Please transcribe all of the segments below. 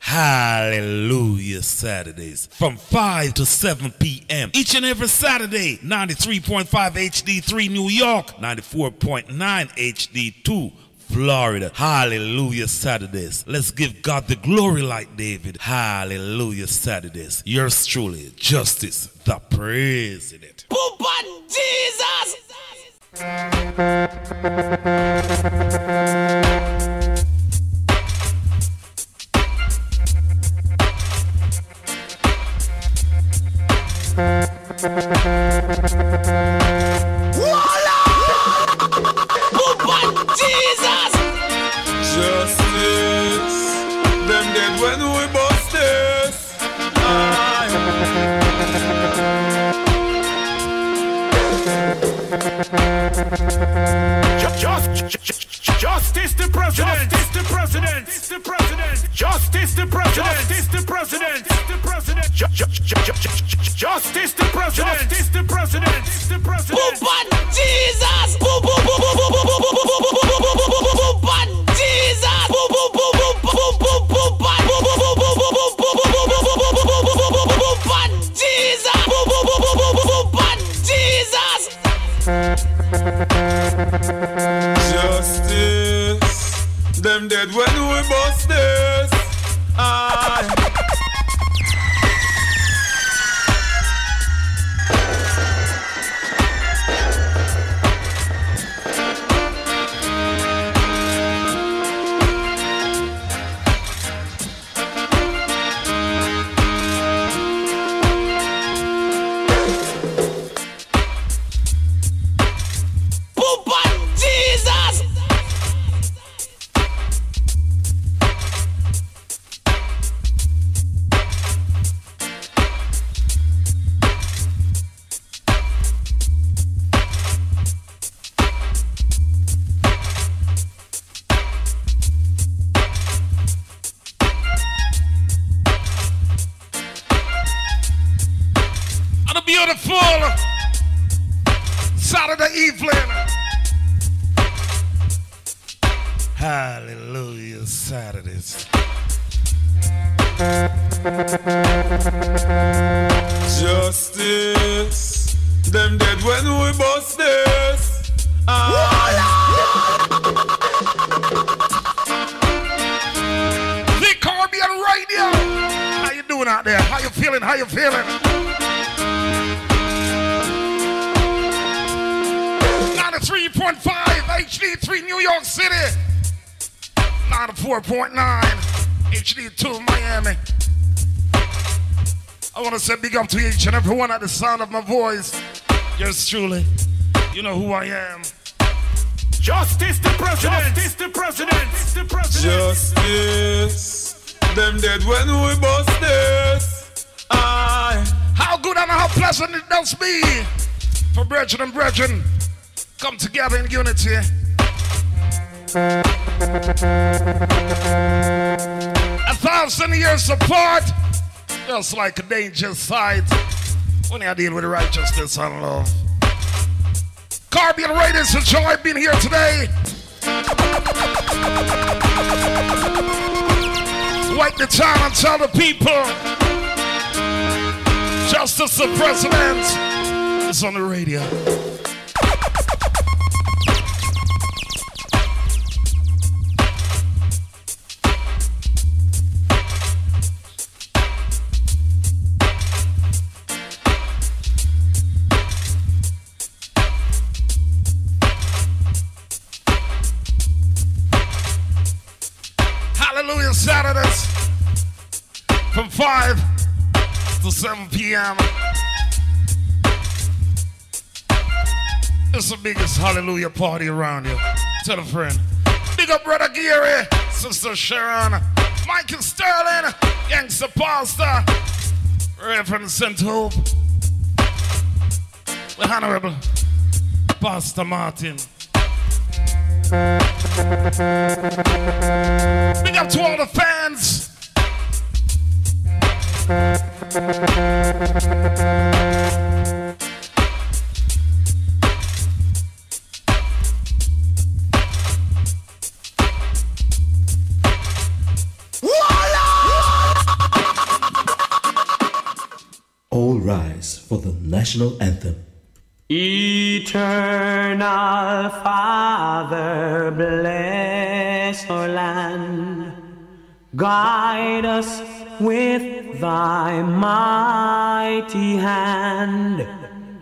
Hallelujah Saturdays from 5 to 7 p.m. each and every Saturday. 93.5 HD3 New York, 94.9 HD2 Florida. Hallelujah Saturdays. Let's give God the glory like David. Hallelujah Saturdays. Yours truly, Justice the President. Poopa Jesus! Jesus! Justice, them dead when we bust this. Justice the President! Justice the President! Justice the President! Justice the President! Justice the President! Justice the President! Justice the President! Justice the President! Boopan Jesus! Boopan Jesus! Boopan Jesus! Boopan Jesus! Justice! Them dead when we bust this! Big up to each and everyone at the sound of my voice. Yes, truly, you know who I am. Justice the President. Justice the President. Justice the President. Justice. Them dead when we bust this. Aye. How good and how pleasant it does be for brethren and brethren come together in unity. A 1,000 years apart. Just like a dangerous sight when I deal with righteousness and love. Caribbean Radio, it's a joy being here today. Wake the town and tell the people Justice the President is on the radio. Saturdays from 5 to 7 p.m. It's the biggest hallelujah party around here. Tell a friend. Big up Brother Gary, Sister Sharon, Michael Sterling, Gangster Pastor, Reverend St. Hope, the Honorable Pastor Martin. Big up to all the fans. All rise for the national anthem. Eternal Father, bless our land. Guide us with thy mighty hand.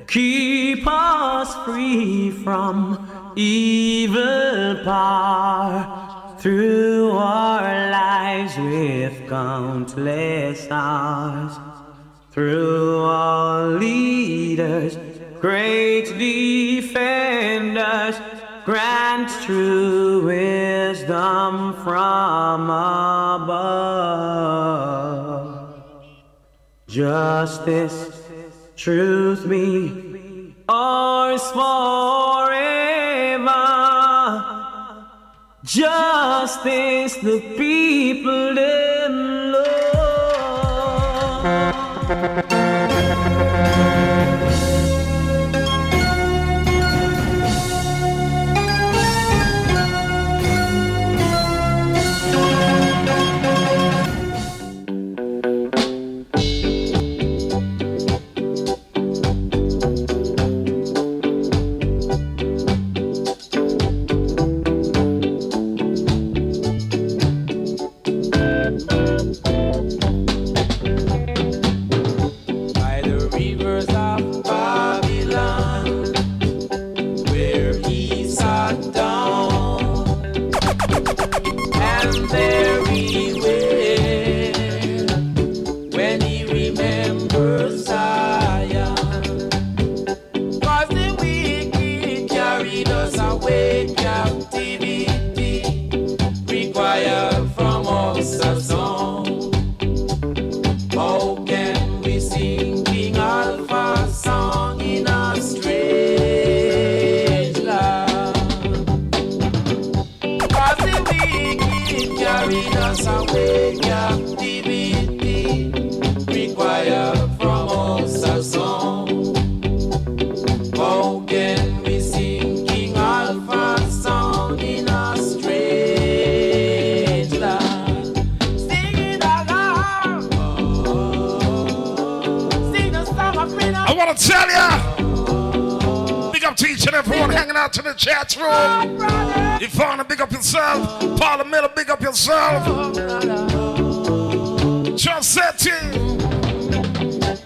Keep us free from evil power. Through our lives with countless hours. Through our leaders, great defenders, grant true wisdom from above. Justice, truth be ours forever. Justice, the people in love. To the chat room, Yvonne, big up yourself. Paula Miller, big up yourself. John Setty,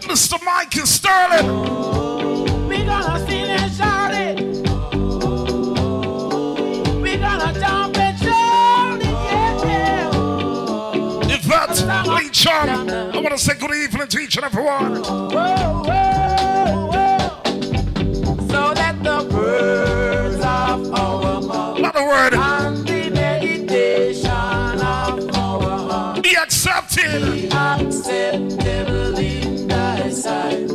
Mr. Michael Sterling. We gonna sing and shout it. We gonna jump and shout it. Yeah, yeah. Yvette, Lee Chum, I want to say good evening to each and everyone. Whoa, whoa, whoa. So that the bird. And the meditation of our heart be accepted. Be acceptable in thy sight.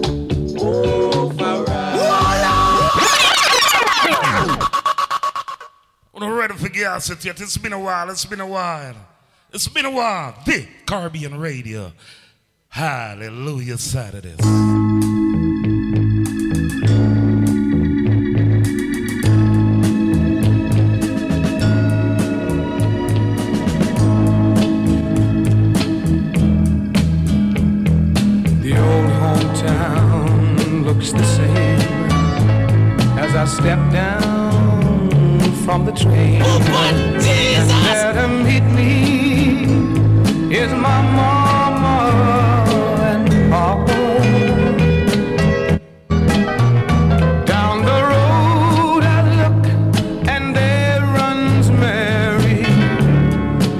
We're not ready for gas yet. It's been a while. It's been a while. It's been a while. The Caribbean Radio. Hallelujah Saturdays. The same as I step down from the train. Oh, Jesus. There to meet me is my mama and papa. Down the road I look and there runs Mary,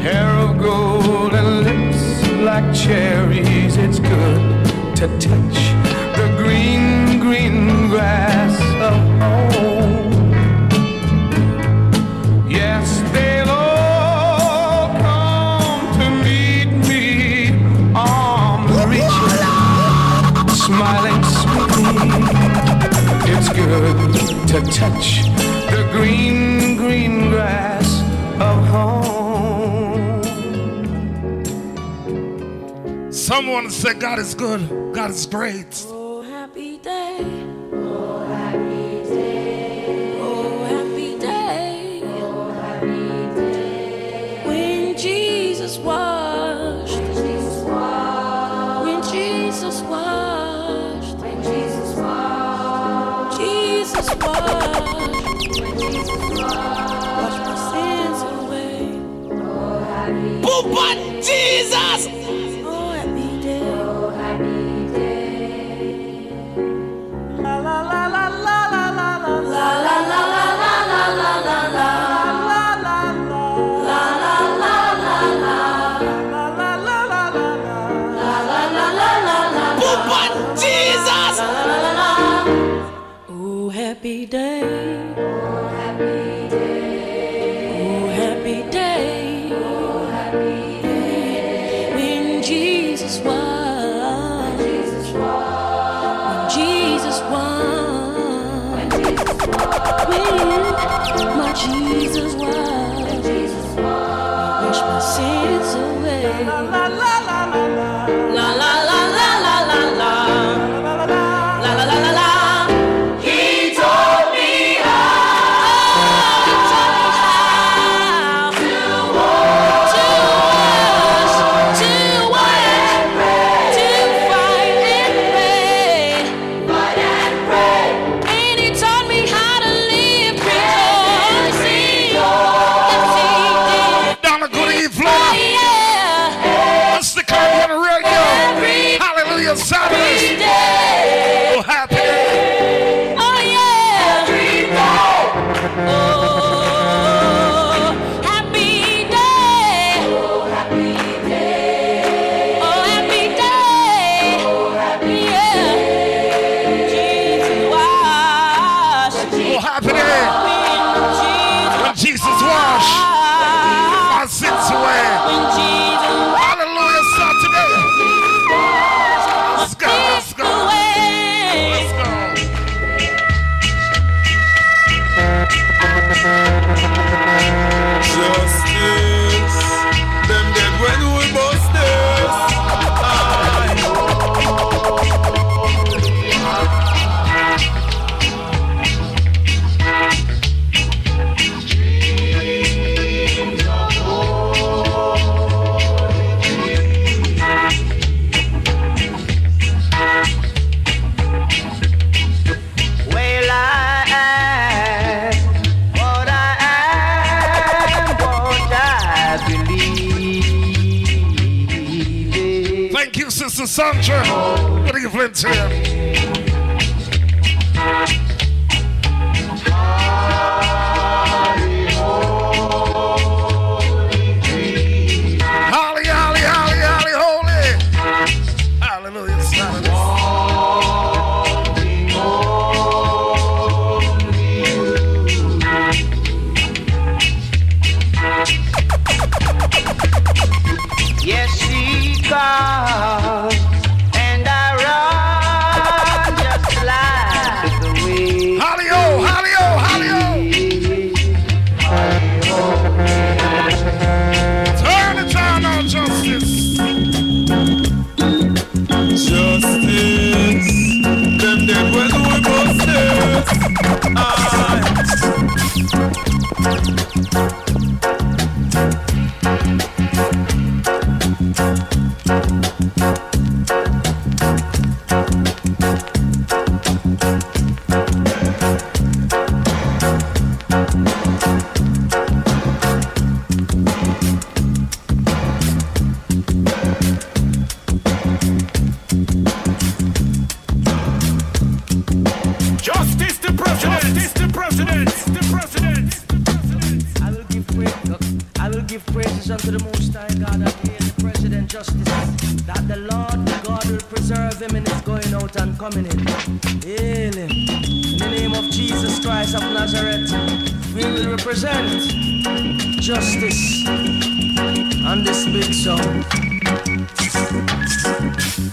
hair of gold and lips like cherries. It's good to touch the green grass of home. Yes, they'll all come to meet me, arms reaching, smiling sweetly. It's good to touch the green, green grass of home. Someone say, God is good, God is great. Oh, happy day. Oh, happy day. Oh, happy day. Oh, happy day. When Jesus washed. When Jesus washed. When Jesus washed. Jesus washed. When Jesus washed. Washed my sins away. Oh, happy day. But Jesus. Happy day. Oh, happy day. Oh, happy day. Oh, happy day. When Jesus was. When Jesus was. When Jesus was. When Jesus was. When my Jesus was. When Jesus was. I wash my sins away. La, la, la, la, la, la. La, la. Sandra, what are you playing to him? Holly, holly, holly, holly, holy. Hallelujah Saturdays. Yes, she comes.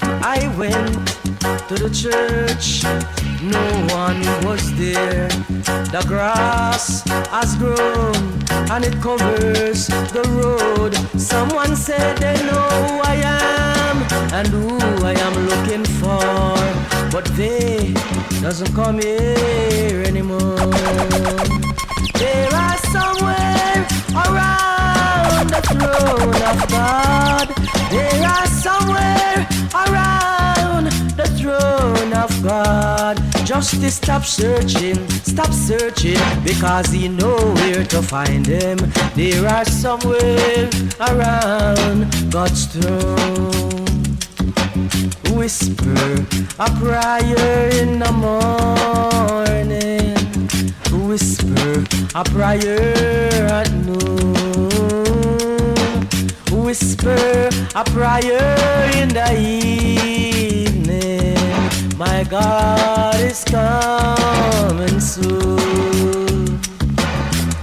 I went to the church, no one was there. The grass has grown and it covers the road. Someone said they know who I am and who I am looking for, but they doesn't come here anymore. They are somewhere around the throne of God. They are somewhere around the throne of God. Justice, stop searching, because he knows where to find him. They are somewhere around God's throne. Whisper a prayer in the morning, whisper a prayer at noon, whisper a prayer in the evening. My God is coming soon.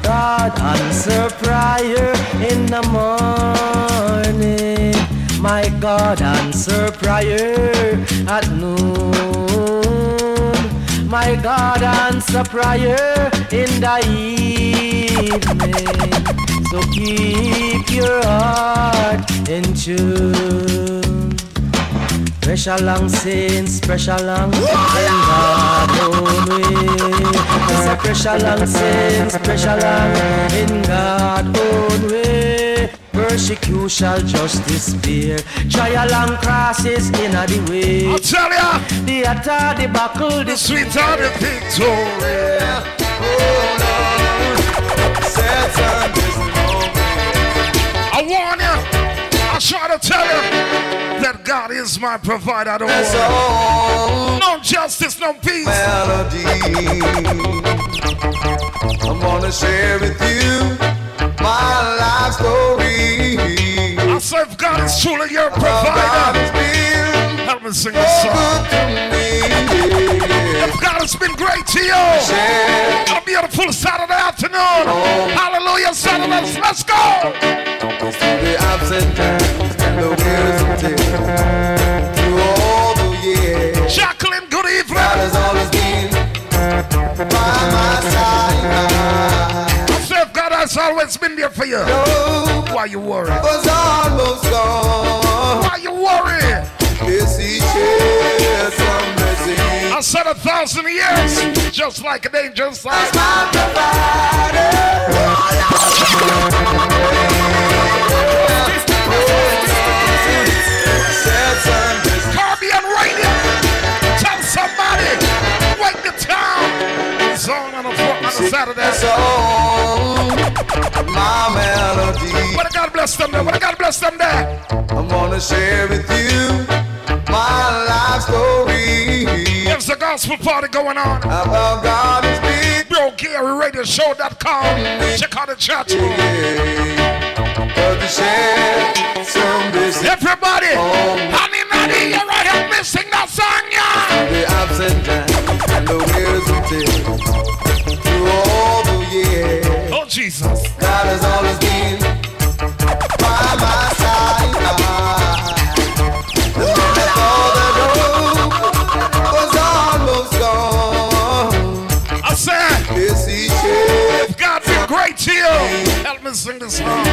God answer prayer in the morning. My God answer prayer at noon. My God answer prayer in the evening. So keep your heart in tune. Pressure long saints, pressure long in God's own way. Pressure long saints, pressure long in God's own way. Persecution shall justice bear. Trial and crosses in a the way. I'll tell ya. The attack, the buckle, the sweet are the victory. Oh Lord, Satan is no. I warn ya, I try to tell ya that God is my provider. I don't want no justice, no peace. Melody, I'm gonna share with you my life story. I serve God is truly your provider. Help me sing this song. If God has been great to you, what a beautiful Saturday afternoon. Hallelujah Saturdays. Let's go. The ups and downs, the wearies and tears, through all the years. Jacqueline, good evening. God has always been by my side. It's always been there for you. No, why you worry? Was almost gone. Why you worry? Yes, he shares some mercy. I said 1,000 years, just like an angel song. That's my provider. Caribbean Radio. Tell somebody, wake the town. Song on a Saturday. Song. My melody. What a God bless them there. What a God bless them there. I'm gonna share with you my life story. There's a gospel party going on. About God is big. Bro Gary Radio Show.com. Check out the chat room. Everybody, honey, Maddie, you're right here missing that song, yeah. The ups and downs and the wearies and tears through all the years. Oh Jesus, God has always been by my side. All the road was almost gone. I said, yes, he did. If God be great to you, help me sing this song.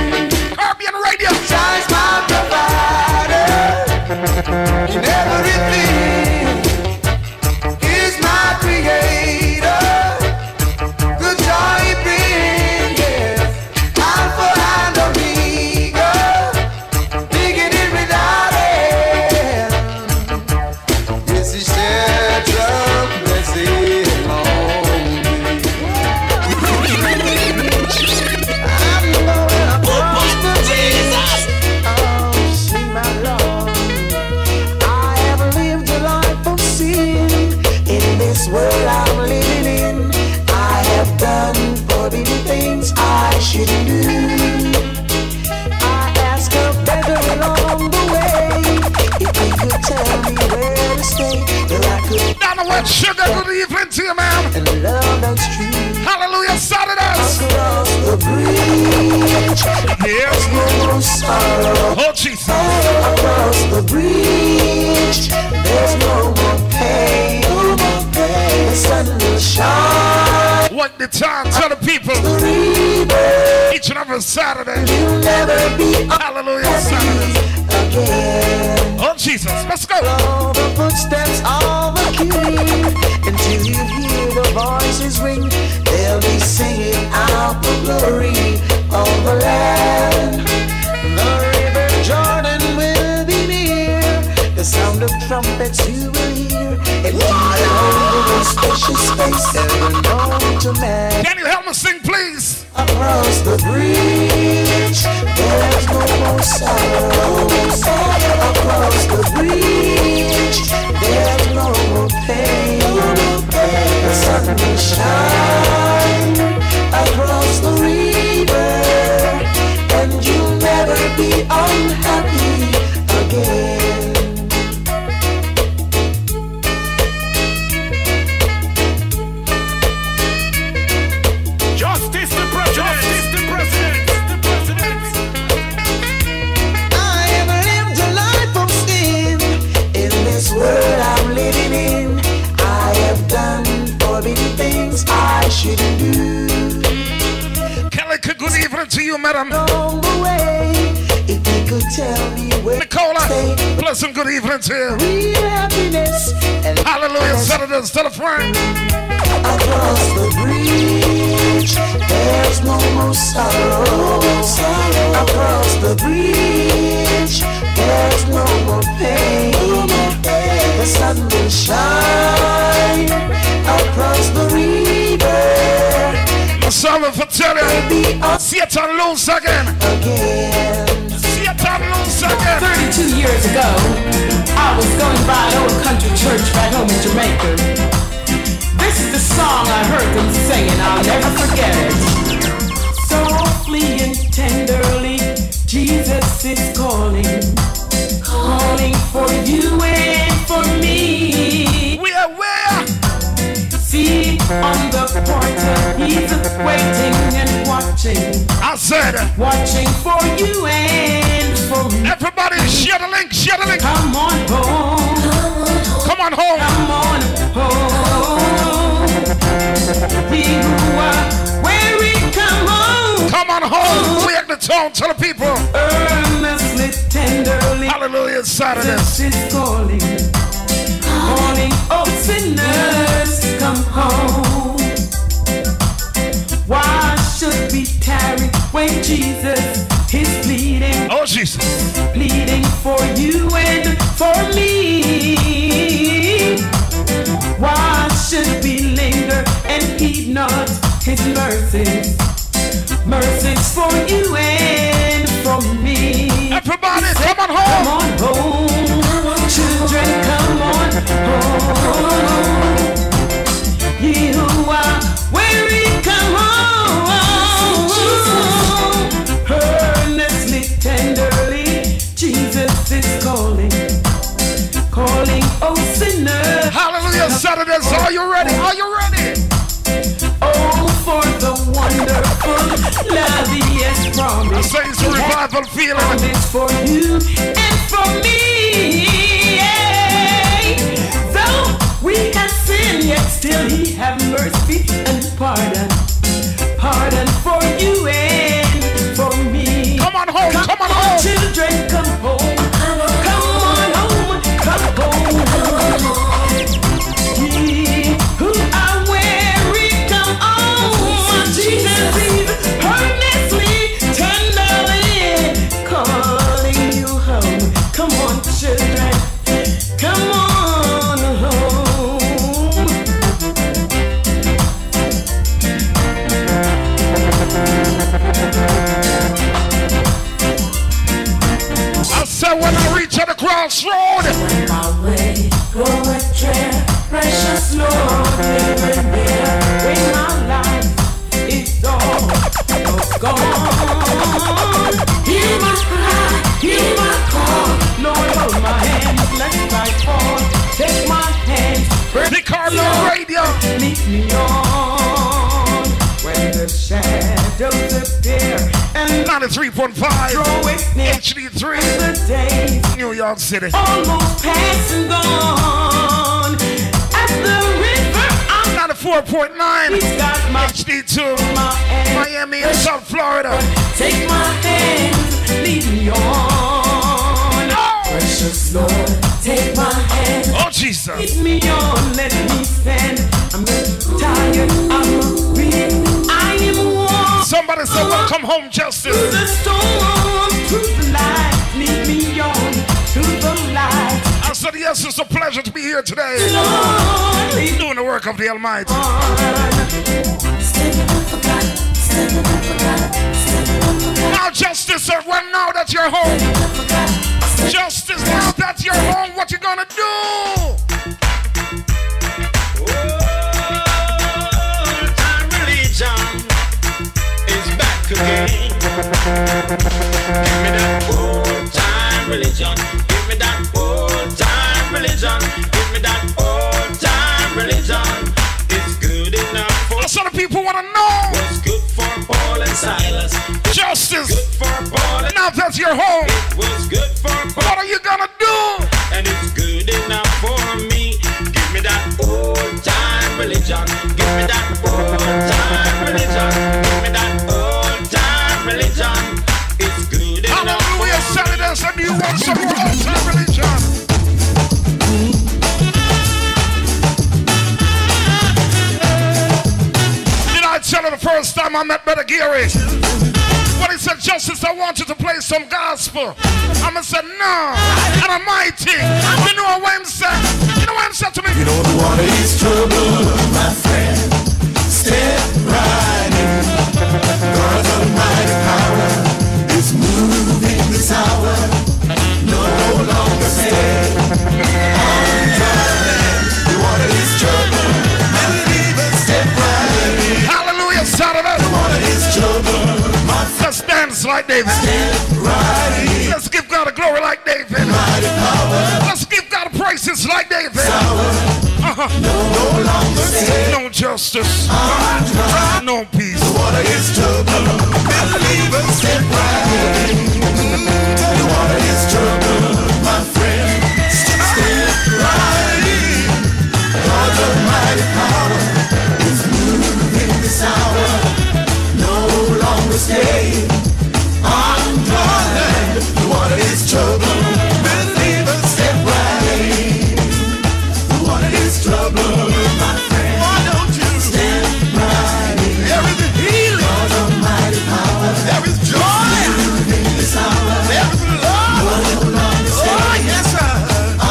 Caribbean Radio. Shines my provider. In everything is my creator. Sugar, good evening to you, ma'am. Hallelujah Saturdays. The bridge, there's no sorrow. Oh Jesus. Across the bridge, there's no more pain. the time. Tell the people. Each and every Saturday. You'll never be Hallelujah Saturdays. Again. Oh Jesus, let's go. All the footsteps of a king. Until you hear the voices ring, they'll be singing out the glory of the land. The river Jordan will be near. The sound of trumpets you will hear. It will be a spacious space that will known to man. Can you help me sing, please? Across the bridge, there's no more sorrow. Across the bridge, there's no more pain. The sun will shine across the river, and you'll never be unhappy again. Kelly, good evening to you, madam. If you could tell me where Nicola, pleasant good evening to you. Real happiness and Hallelujah Saturdays, tell a friend. Across the bridge, there's no more sorrow. Across the bridge, there's no more pain. The sun will shine across the river. Sorry for telling you, see it on loose again. See it on loose again. 32 years ago, I was going by an old country church back home in Jamaica. This is the song I heard them singing, I'll never forget it. Softly and tenderly, Jesus is calling, calling for you and for me. We are where? See on the porter, he's waiting and watching. I said, watching for you and for me. Everybody, share the link, share the link. Come on home. Come on home. Come on home. He who are weary, come home. Come on home. We have the tone, tell the people. Earnestly, tenderly. Hallelujah, Saturdays. This is calling. Morning, oh sinners, come home. Why should we tarry when Jesus is pleading? Oh, Jesus. Pleading for you and for me. Why should we linger and keep not his mercies? Mercies for you and for me. Everybody, come on home. Come on home. Children, come on home. Ye who are weary, come home. Earnestly, tenderly, Jesus is calling, calling, oh sinners. Hallelujah Saturdays, are you ready? Are you ready? Oh, for the wonderful love he has promised. I say it's a revival feeling. Promise for you and for me. We have sinned, yet still he have mercy and pardon. Pardon for you and for me. Come on home, come on home. Children, come home. Come on home, come home. Ye who are weary, come home. Jesus is earnestly, tenderly calling you home. Come on, children, come on. When I reach at the crossroad, on my way, go with prayer, precious Lord, even there, when my life is all gone, hear my cry, hear my call, Lord, hold my hand, lest I fall, take my hand, burn the Caribbean Radio, lead me on, when the shadows appear, 93.5 HD3 New York City. Almost passing on at the river. I'm 94.5 104.9 HD2 Miami and South Florida. Take my hand, lead me on. Oh. Precious Lord, take my hand. Oh Jesus, lead me on, let me stand. I'm tired, I'm weak, I am warm. Somebody said, "Welcome home, Justice." Through the storm, through the light, lead me on to the light. I said, yes, it's a pleasure to be here today. Lord, doing the work of the Almighty. Now, Justice, everyone, now that you're home. Justice, now that you're home, what you gonna do? Give me that old-time religion. Give me that old-time religion. Give me that old-time religion. It's good enough for us. That's what the people want to know. What's good for Paul and Silas? Justice. Good for Paul and now that's your home. It was good for Paul. What are you gonna do? And it's good enough for me. Give me that old-time religion. Give me that old-time religion. Give me that old-time religion. It's good enough. Hallelujah Saturdays, and you want some more old-time religion. Did I tell you the first time I met Brother Gary? But he said, Justice, I want you to play some gospel. I'm going to say, no, and I'm mighty. You know what I'm saying? You know what I'm saying to me? You know the water is trouble, my friend. Step right in. God's almighty power is moving this hour. No longer stay. I'm driving. The water is trouble. My believer, step right in. Hallelujah, Saturday. The water is trouble. Let's dance like David. Step right in. Let's give God a glory like David. Mighty power. Let's give God praises like David. Sour. No longer stay. No justice, no peace. The water is trouble. Believers step right in. The water is trouble, my friend. Step right in. God's almighty power is moving this hour. No longer stay on dry land. The water is trouble. Believers step right in. The water is trouble, my friend. Why don't you stand right in? There is a healing. God's almighty power. There is joy. In this hour. There is love. No longer stay. Oh, yes, sir. Oh,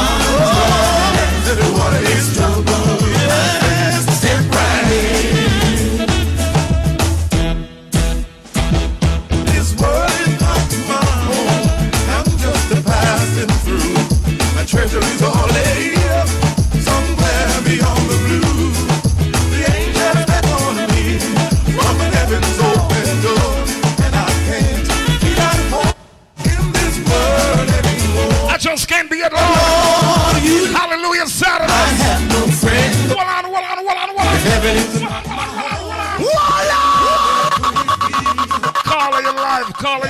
the water is trouble. Yes, step right in. This world is not my home. I'm just a passing through. My treasure is all laid up. Beyond the blue, the angel that on me from heaven's open door, and I can't be at home in this world anymore. I just can't be at home. Hallelujah, Saturday. I have no friend. Hold on. Heaven is hold on. Call her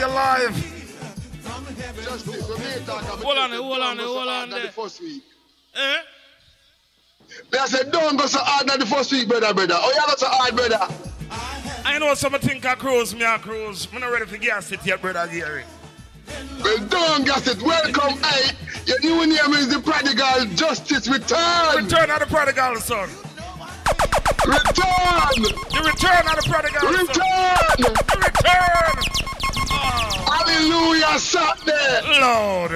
alive. Hold on. The first week. Eh? I said, don't go so hard on the first week, brother. Oh, yeah, go so hard, brother. I know some think I cruise. I'm not ready for gas it yet, Brother Gary. Well, don't gas it. Welcome, hey. Your new name is the prodigal Justice Return. Return of the prodigal son. Return. The return of the prodigal son. Return. The return. Oh. Hallelujah, Saturday. Lord.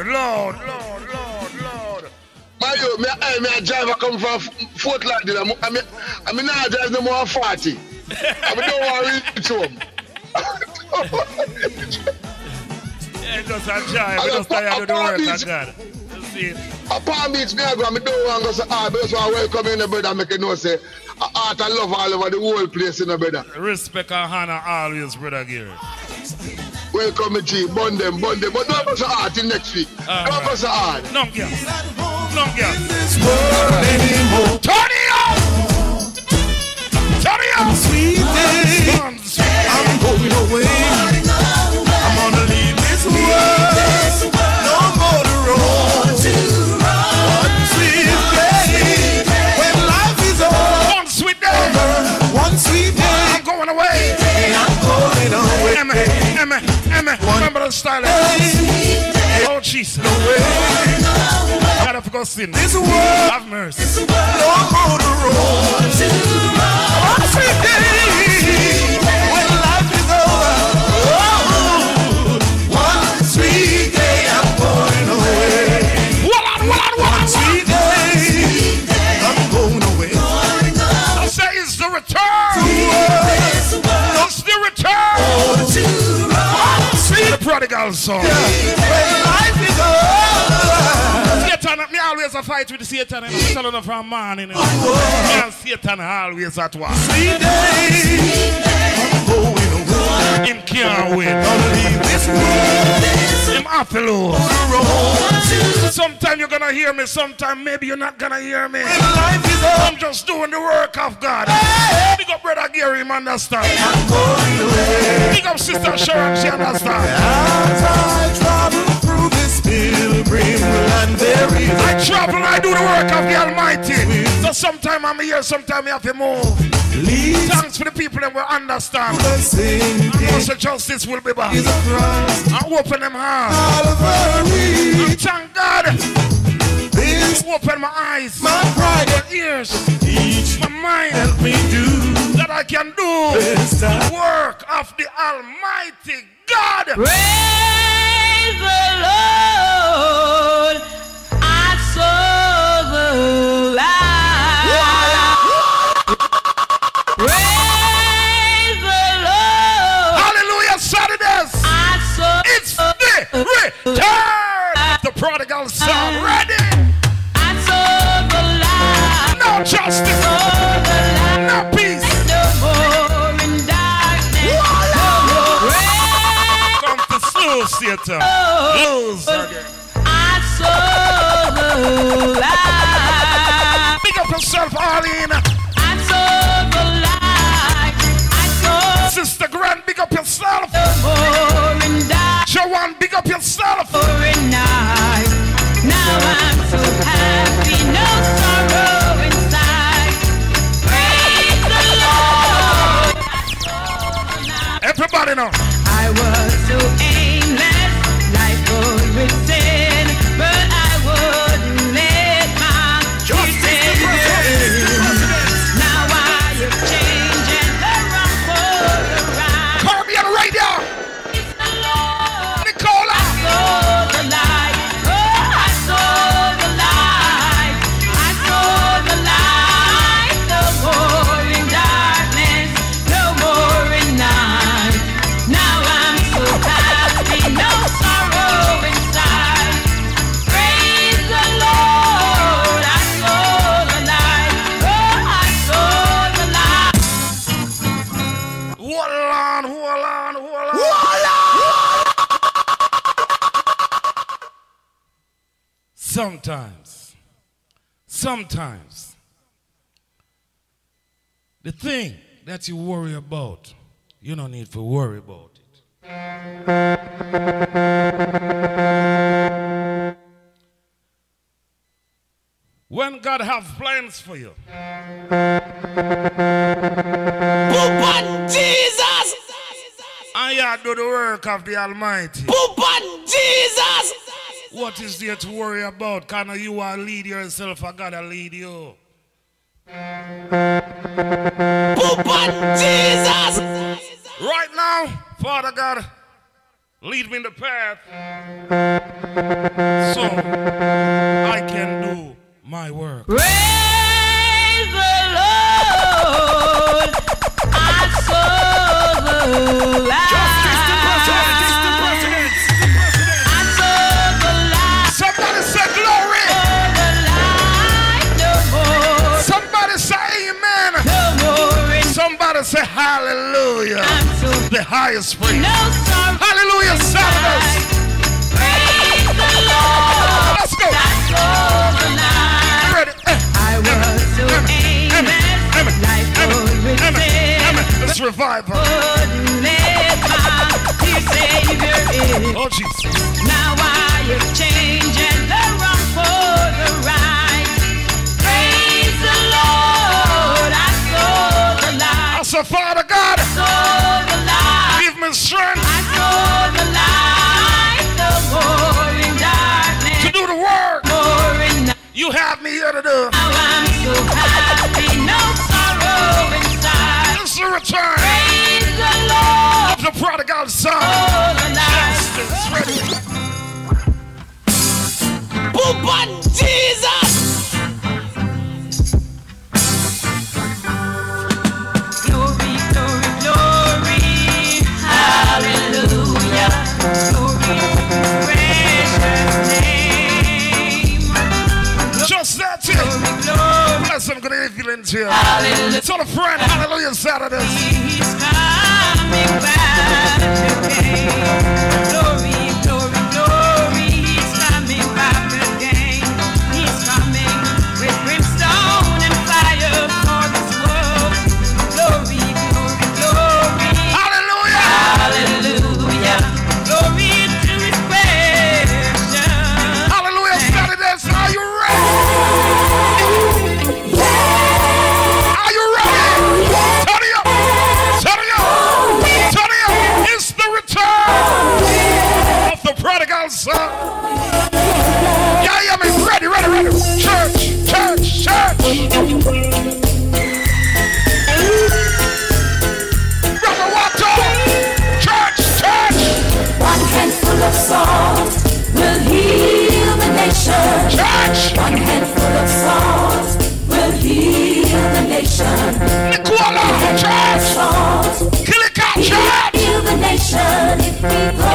My driver come from Fort Lauderdale. I mean, I drive no more than 40. I don't want to reach home. I Palm Beach, Niagara, I don't want to go so hard. That's why I welcome you, brother. Make you know, say, I heart and love all over the whole place, you know, brother. Respect and honor always, Brother Gary. Welcome, G. Bond them. But don't go so hard till next week. Don't go so hard. No, yeah. In this world anymore. Turn it up. Sweet day. I'm going away. I'm gonna leave this world. No more to roam. One sweet day. When life is over. One sweet day. style. Oh Jesus, God of God's sin, have mercy. Prodigal son. Yeah. Satan, me always a fight with Satan, and I'm telling from man, you know. Me and Satan always at war. Him can't win. Him have to lose. Sometime you're gonna hear me, sometime maybe you're not gonna hear me. I'm just doing the work of God. Big up Brother Gary, him understand. Big up Sister Sharon, she understand. As I travel through this pilgrim land, I travel, I do the work of the Almighty. So sometime I'm here, sometime I have to move. Thanks for the people that will understand. And also justice will be back. I open them hands. Thank God. Open my eyes, my pride, my ears, my mind. Help me do that I can do the work of the Almighty God. Praise the Lord. I saw the light. Praise the Lord. Hallelujah Saturdays. It's the return of the prodigal son. Ready? I saw the light. No justice. No peace. No more in darkness. Come to slow theater. Lose again. I saw the light. Pick up yourself, Arlene. Sister Grant, big up yourself. Joanne, big up yourself. For a night. Now I'm so happy, no sorrow inside. Praise the Lord. Everybody now. I was so aimless, life was with sin, but I wouldn't let my Justice the President. Now I have changed. Sometimes, the thing that you worry about, you don't need to worry about it. When God have plans for you, Jesus, I do the work of the Almighty. Jesus. What is there to worry about? Can you lead yourself? I gotta lead you. Jesus! Right now, Father God, lead me in the path so I can do my work. Praise the Lord! I saw the light. Say hallelujah, the highest praise. No hallelujah Saturdays. Praise the Lord. Let's go. Ready? I was so aimless. Let's revive her. Oh Jesus. Now I am changing the wrong for the right. Praise the Lord. I saw the light. So Father God, I saw the light. Give me strength. I saw the light. here. Now I'm so happy, no sorrow inside. It's your return. Praise the Lord. The prodigal son. Justice ready. Boom on Jesus. Glory, glory, glory. Hallelujah. Glory, precious name. That's it. Bless some good feelings here. Hallelujah. Tell a friend, Hallelujah Saturdays. He's coming back today. Glory, glory, glory. He's coming back today. He's coming with brimstone and fire for this world. Glory, glory, glory. Hallelujah. Hallelujah. Glory to his passion. Hallelujah Saturdays. Are you ready? Son. Yeah, yeah, man. Ready, ready, ready. Church, church, church. Brother Wanto. Church, church. One handful of salt will heal the nation. Church. One handful of salt will heal the nation. Nicola, church. Kilika, church. Heal the nation if we go.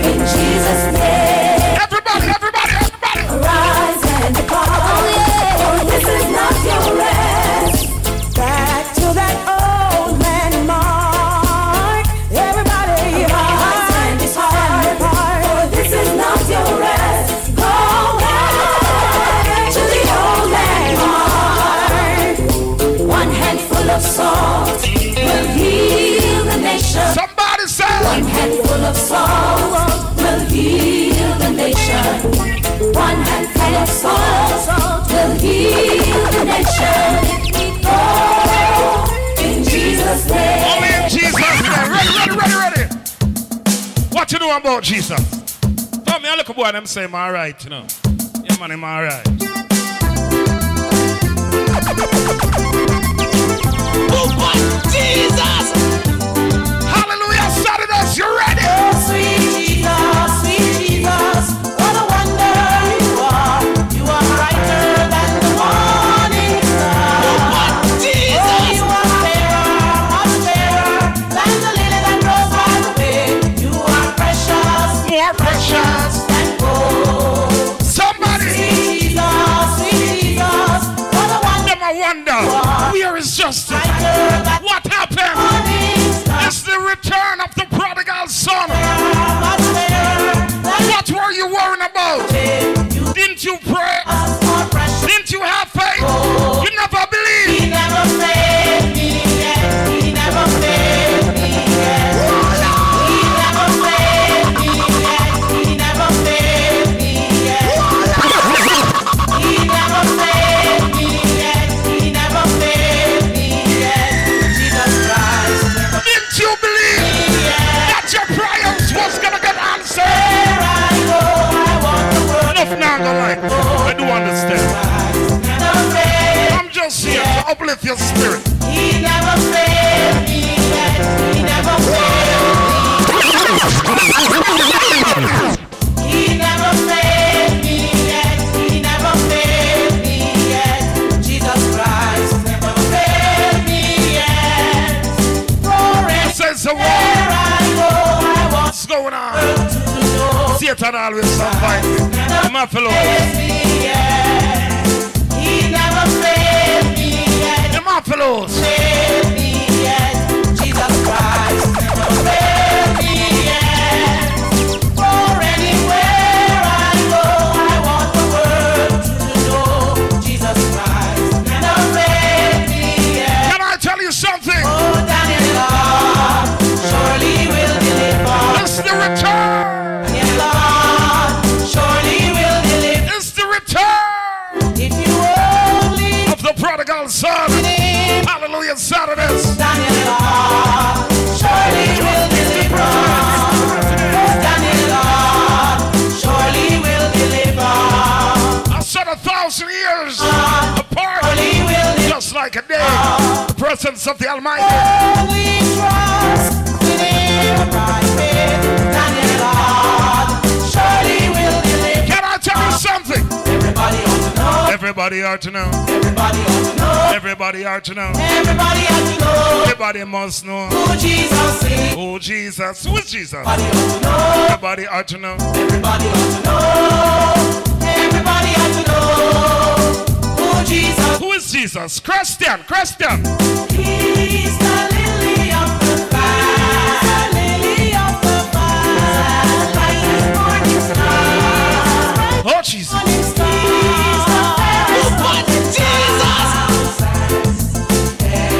In Jesus' name. Everybody, everybody, everybody. Arise and fall. Oh, yeah. For this is not your rest. Back to that old landmark. Everybody, arise and depart. For this is not your rest. Go back to the old landmark. One handful of salt will heal the nation. Somebody say. One handful of salt. Heal the nation. One handful of salt will heal the nation. Oh, in Jesus' name. Only in Jesus' name. Ready, ready, ready, ready. What you know about Jesus? Oh, me, I look at boy and them say, I'm all right, you know. Yeah, man, I'm all right. Oh, boy, Jesus. Hallelujah, Saturdays, you ready? Oh, sweet Jesus. What a wonder you are brighter than the morning star. Oh, you are fairer, much fairer than the lily that grows by the way. You are precious, more precious than gold. Somebody, sweet Jesus, what a wonder. Never wonder, where is justice? What happened? It's the return of the prodigal son. What were you worrying about? Didn't you pray? Didn't you have faith? You never believed. He never failed me yet. He never failed me yet. He never failed me yet. He never failed me yet. He never failed me yet. He never failed me yet. Jesus Christ. Didn't you believe that your prayers was gonna get answered? Now I do understand. I'm just here to uplift your spirit. He never failed me yet. He never failed me. He never failed me yet. He never failed me yet. Jesus Christ never failed me yet. Forever. Says the world. What's going on? Satan always fight me. My fellow. He never failed me yet. My fellows. Failed me yet. Jesus Christ never failed me yet. For anywhere I go, I want the world to know Jesus Christ never failed me yet. Can I tell you something? Oh, Daniel, surely will deliver. It's the return. Son. Hallelujah Saturdays. Surely will deliver. Daniel, surely will deliver. I said a thousand. 2,000 years apart, just like a day, the presence of the Almighty. Oh, we trust in right faith, and in God, surely will deliver. Can I tell you something? Everybody ought to know. Everybody ought to know. Everybody ought to know. Everybody ought to know. Everybody ought to know. Everybody must know who Jesus is. Who Jesus? Who is Jesus? Everybody ought to know. Everybody ought to know. Everybody ought to know. Everybody has to know who Jesus. Who is Jesus? Christian, Christian. He's the lily of the valley. Lily of the valley. Like the morning star. Oh Jesus. Morning star. He's the morning Jesus.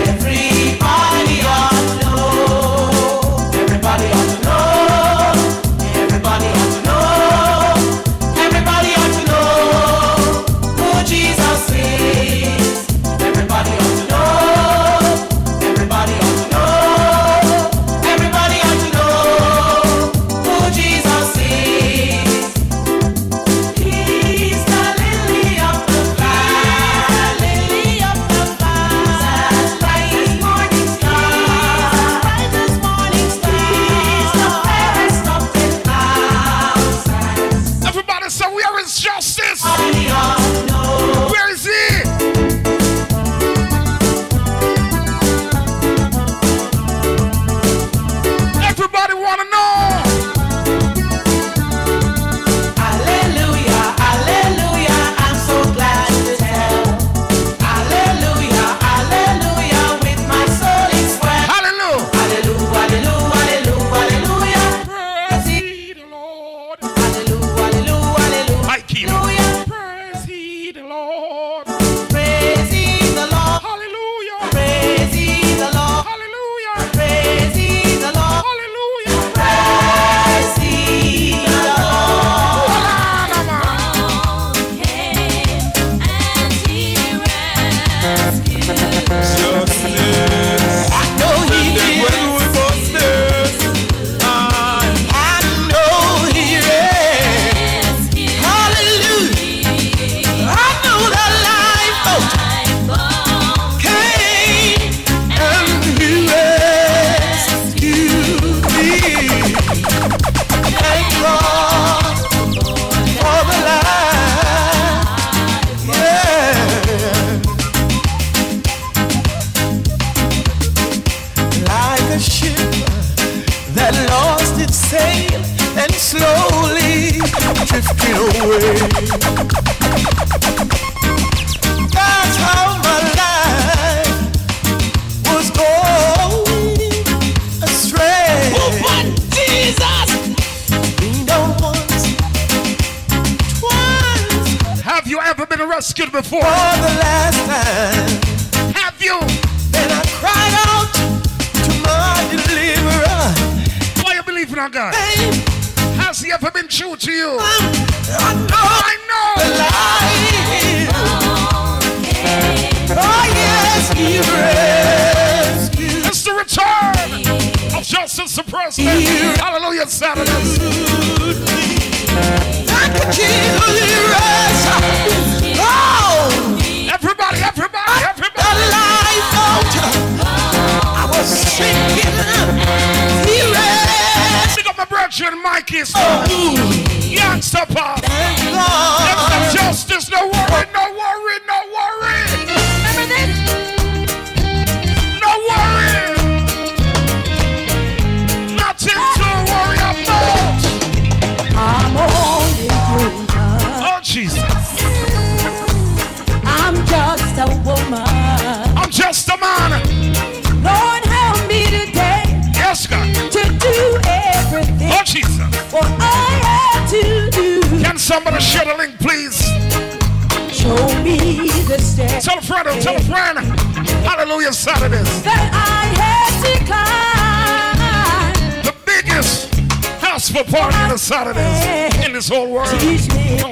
Everybody ought to know. Everybody ought to know. Everybody ought to know.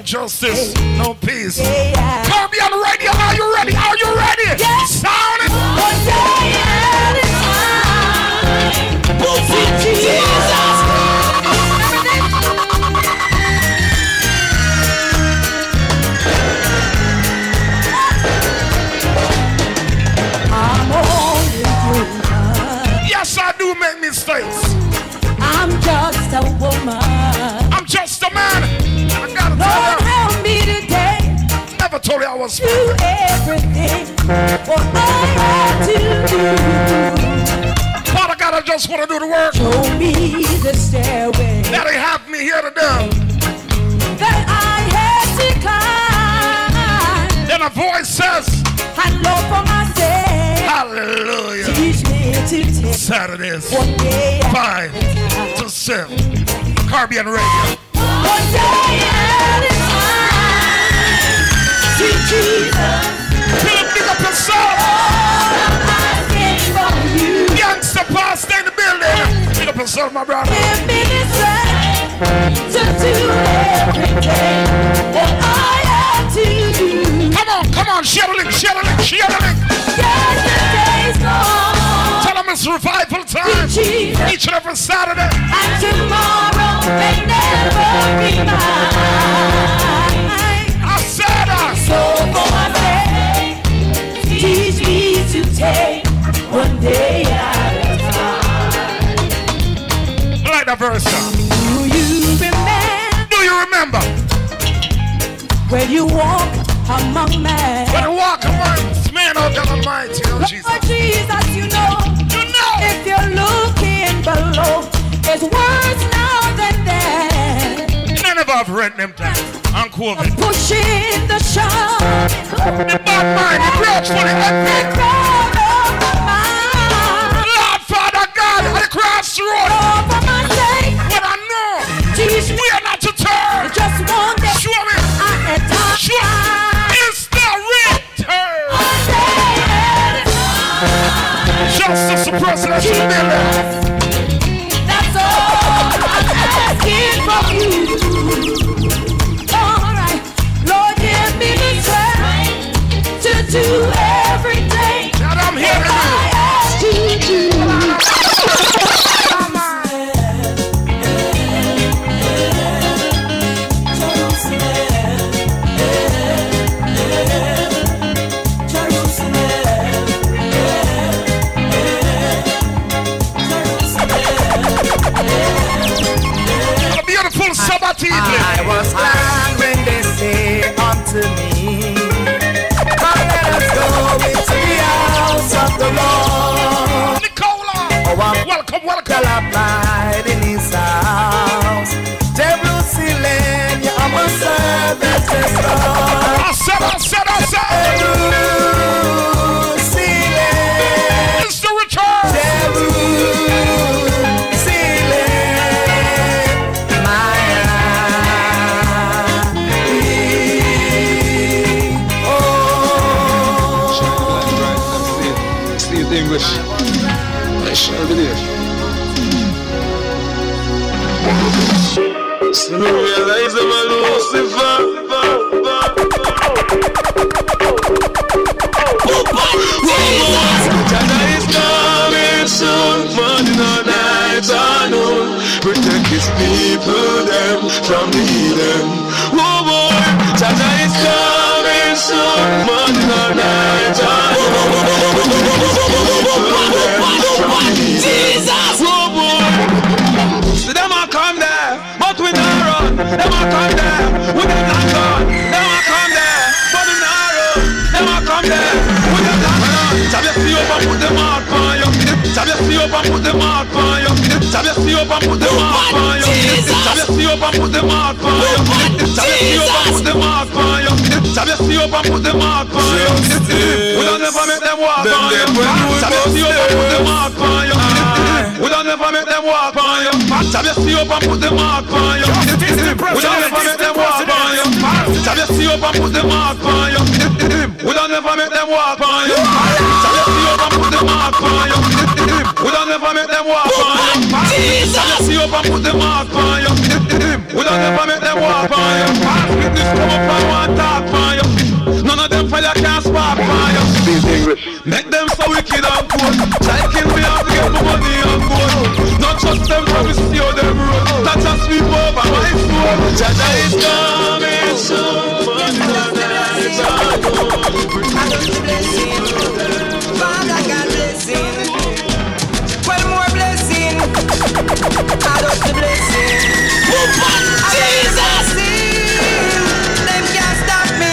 Justice, no peace. Caribbean Radio, are you ready? Are you ready? Yes. Sound it. victory ours. Do everything for I have to do. Father God, I just want to do the work. Show me the stairway. Let it have me here today. That I had to climb. Then a voice says, I know for myself. Hallelujah. Teach me to take Saturdays, 5 to 7. Caribbean Radio. One day at a time. See Jesus. Fill up, pick up your soul. I came from you. Gangster Pastor, stay in the building. Pick up your soul, my brother. Give me this right to do everything that I have to do. Come on, come on, share the link, share the link, share the link. Yesterday's gone. Tell them it's revival time. Each and every Saturday. And tomorrow may never be mine. I said I. So for my faith, teach me to take one day at a time. I like that verse. Do you remember? Do you remember? When you walk among men. When you walk among men, oh God Almighty, oh Jesus. Lord Jesus, you know. You know. If you're looking below, it's worse now than that. None of I've read them down. I'm COVID. Pushing the shop. The bad mind, the grudge for the epic. Lord, Father God, at the crossroad. Lord, for my sake. What I know. Jesus, we are not to turn. Just one day. Show me. Show me. It's the return. Justice the President should be there. I was glad when they say unto me, come let us go into the house of the Lord. Nicola, oh, welcome, welcome. Till I abide in his house. Jerusalem, you are my servant, yes, Lord. I said. English. I shall be there. Soon realize I'm a Lucifer. Is coming soon, morning or night or noon. Protect his people them from the heathen. Whoa, boy, Chada is coming soon, morning or night or noon. Jesus! Oh boy! See them all come there, but we don't run. Them all come there, we don't lock on. Them all come there, but we don't run. Them all come there, we don't lock on. Tap your feet up and put them out on your hip. Tap your feet up and put them out on your hip. Tap your feet up and put them out on your hip. Tap your feet up and put them out on your hip. Tap your feet up and put them out on your hip. Tap your feet up and put them out on your hip. We don't ever make them walk on your hip. Tap your feet up and put them out on your hip. We don't ever make them walk on your path. Have you seen up and put them out on your path? We don't ever make them walk on your path. Have you seen up and put them out on your path? We don't ever make them walk on your path. Have you seen up and put them out on your path? We don't ever make them walk on your path. Have you seen up and put them out on your path? We don't ever make them walk on your path. Witness come up and want talk on your path. None of them fella can spark on your path. Make them so wicked and cold. Child kill me and forget my money and gold. Not trust them for we see how them roll. That's a sweep over my soul. Jaja is coming soon. Father God blessing. Well more blessing. I don't the blessing. Jesus! Them can't stop me.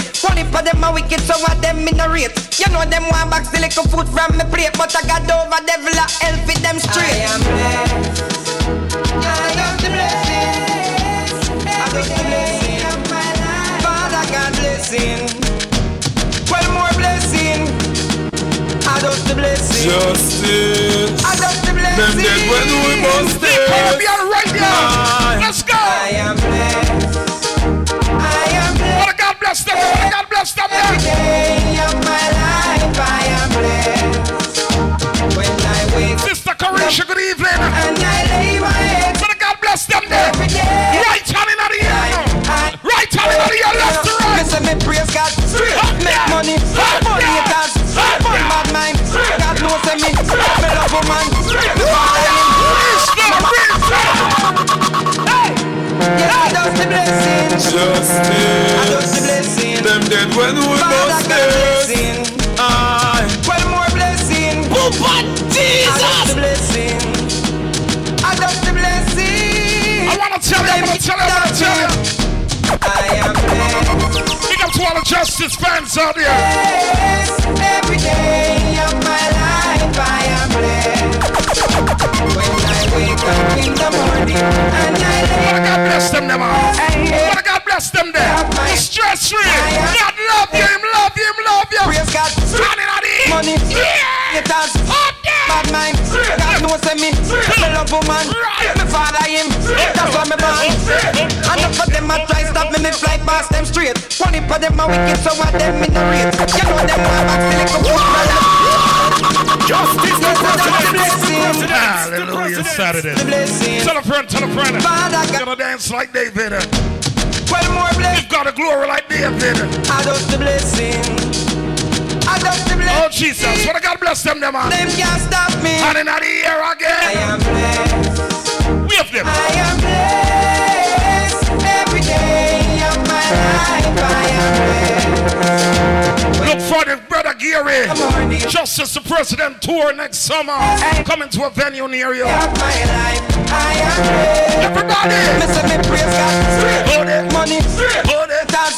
straight. One if for them a wicked, so what them in a rate. You know them want back the little food from me plate, but I got over devil a hell for them straight. I am blessed. I got the blessing. I got the blessing of my life. Father God blessing. Well more blessing. I got the blessing. Justice. I got the blessing. Them dead when we must stay. Be on right now. Let's go. I am blessed. Stop it, God bless them. Every day of my life I am blessed. When I wake Sister Carisha, good evening. And I lay my head. But God bless them there. Right hand in the air. Right hand in the air, left to right. Listen, me praise God. Make money. Money it has. In my mind. God knows me. Me love a man. I just the blessing. I just the blessing. Them dead when we both blessing. I well more blessing. But Jesus. I just the blessing. I just the blessing. I wanna tell you. I wanna tell you. I wanna tell you. I am blessed. Big up to all the Justice fans out there. Every day of my life I am blessed. When I wake up in the morning and I lay God bless them there, man. God bless them there. Stress free. God love you, him love you, him love you. Praise God. Running out of money. Yeah. It has up there. Bad mind. God knows me. Me love woman. Me father him. That's why me born. Enough of them a try stop me. Me fly past them straight. One for them a wicked, so what them in the race. You know them a back still it comes. Justice the President. Hallelujah Saturdays. Tell a friend, tell a friend. You're gonna dance like David. Well, more blessing. You've got a glory like David. I just the blessing. I just the blessing. Oh Jesus, what a God bless them, them man. Them can't stop me. And in the air again. I am blessed. We have them. I am blessed. Every day of my life I am blessed. Look for the Brother Gary Justice the President tour next summer. Coming to a venue near you. Everybody, listen me praise God. Hold it, money, hold it, touch,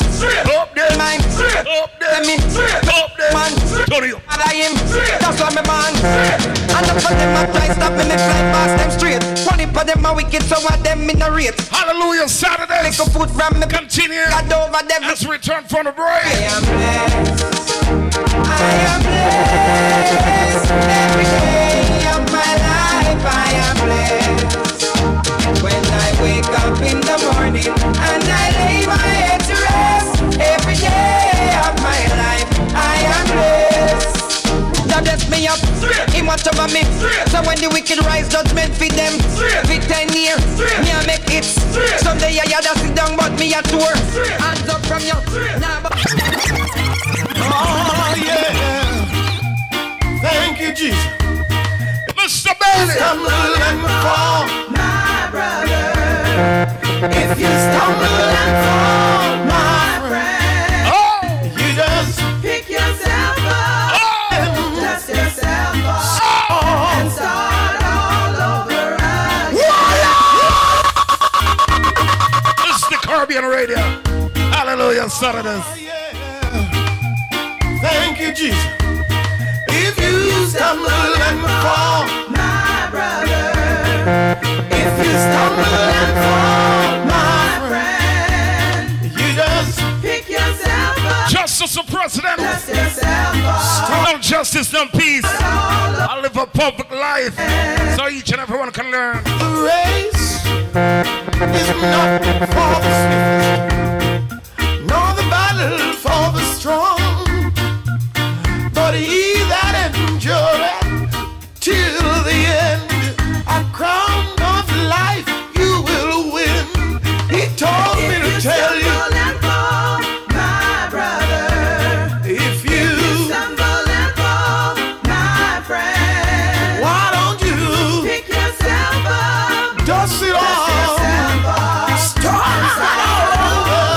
up there, mind, up there, me, up there, man, I am, that's why me man. And the for them I try stop me, me fly past them straight. One for them a wicked, so what them in the rate. Hallelujah Saturdays. Little food from me continue. God over them as we return from the break. I am blessed. Every day of my life I am blessed. When I wake up in the morning and I lay my head to rest. Every day of my life I am blessed. Now bless me up, he watch over me. So when the wicked rise, judgment feed them. For 10 years, me I make it. Someday I had to sit down, but me a tour. Hands up from you. Now oh yeah, thank you Jesus. Mr. Bailey, stumble and fall, my brother. If you stumble and fall, my friend, oh, you just pick yourself up, oh, and dust yourself off, oh, and start all over again. Yeah. This is the Caribbean Radio. Hallelujah Saturdays. Thank you, Jesus. If you stumble and fall, my brother. If you stumble and fall, my friend. You just pick yourself up. Justice the President. Dust yourself up. No justice, no peace. I live a public life so each and everyone can learn. The race is not for the swift, nor the battle for the strong. But he that endureth till the end, a crown of life you will win. He told me to tell you, and fall, my brother. If you stumble and fall, my friend, why don't you pick yourself up, dust it off, start all over.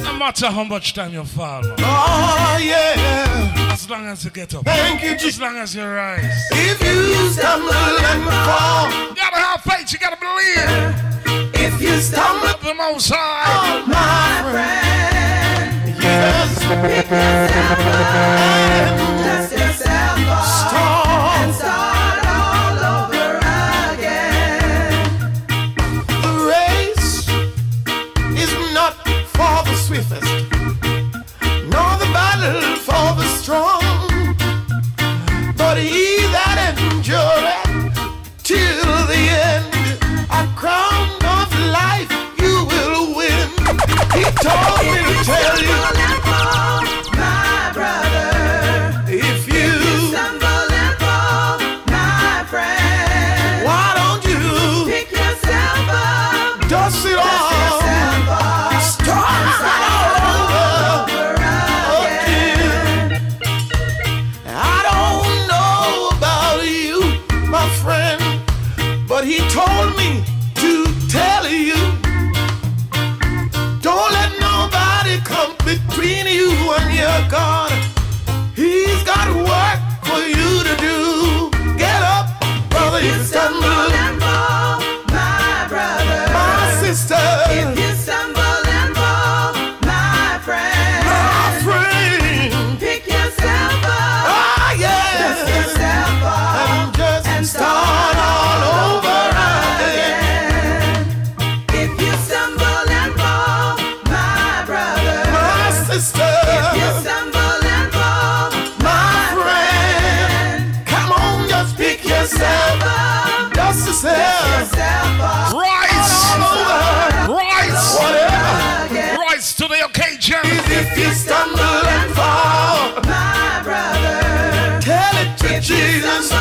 No matter how much time you fall, oh yeah, as long as you get up, thank you, as long as you rise. If you stumble and fall, you gotta have faith, you gotta believe. If you stumble up the most high, oh my friend, yes, yes. Dust yourself off, stop, and start all over again. The race is not for the swiftest, for the strong, but he that endureth till the end, a crown of life you will win. He told me to tell you, my brother, if you stumble and fall, my friend, why don't you pick yourself up, dust it off, start. God, he's got work for you to do. Get up, brother, if you stumble and fall, my brother, my sister, if you stumble and fall, my friend, pick yourself up, ah, yeah, dust yourself up, and just start all over again. If you stumble and fall, my brother, my sister, rise to the occasion. If you stumble and fall, my brother, tell it to Jesus.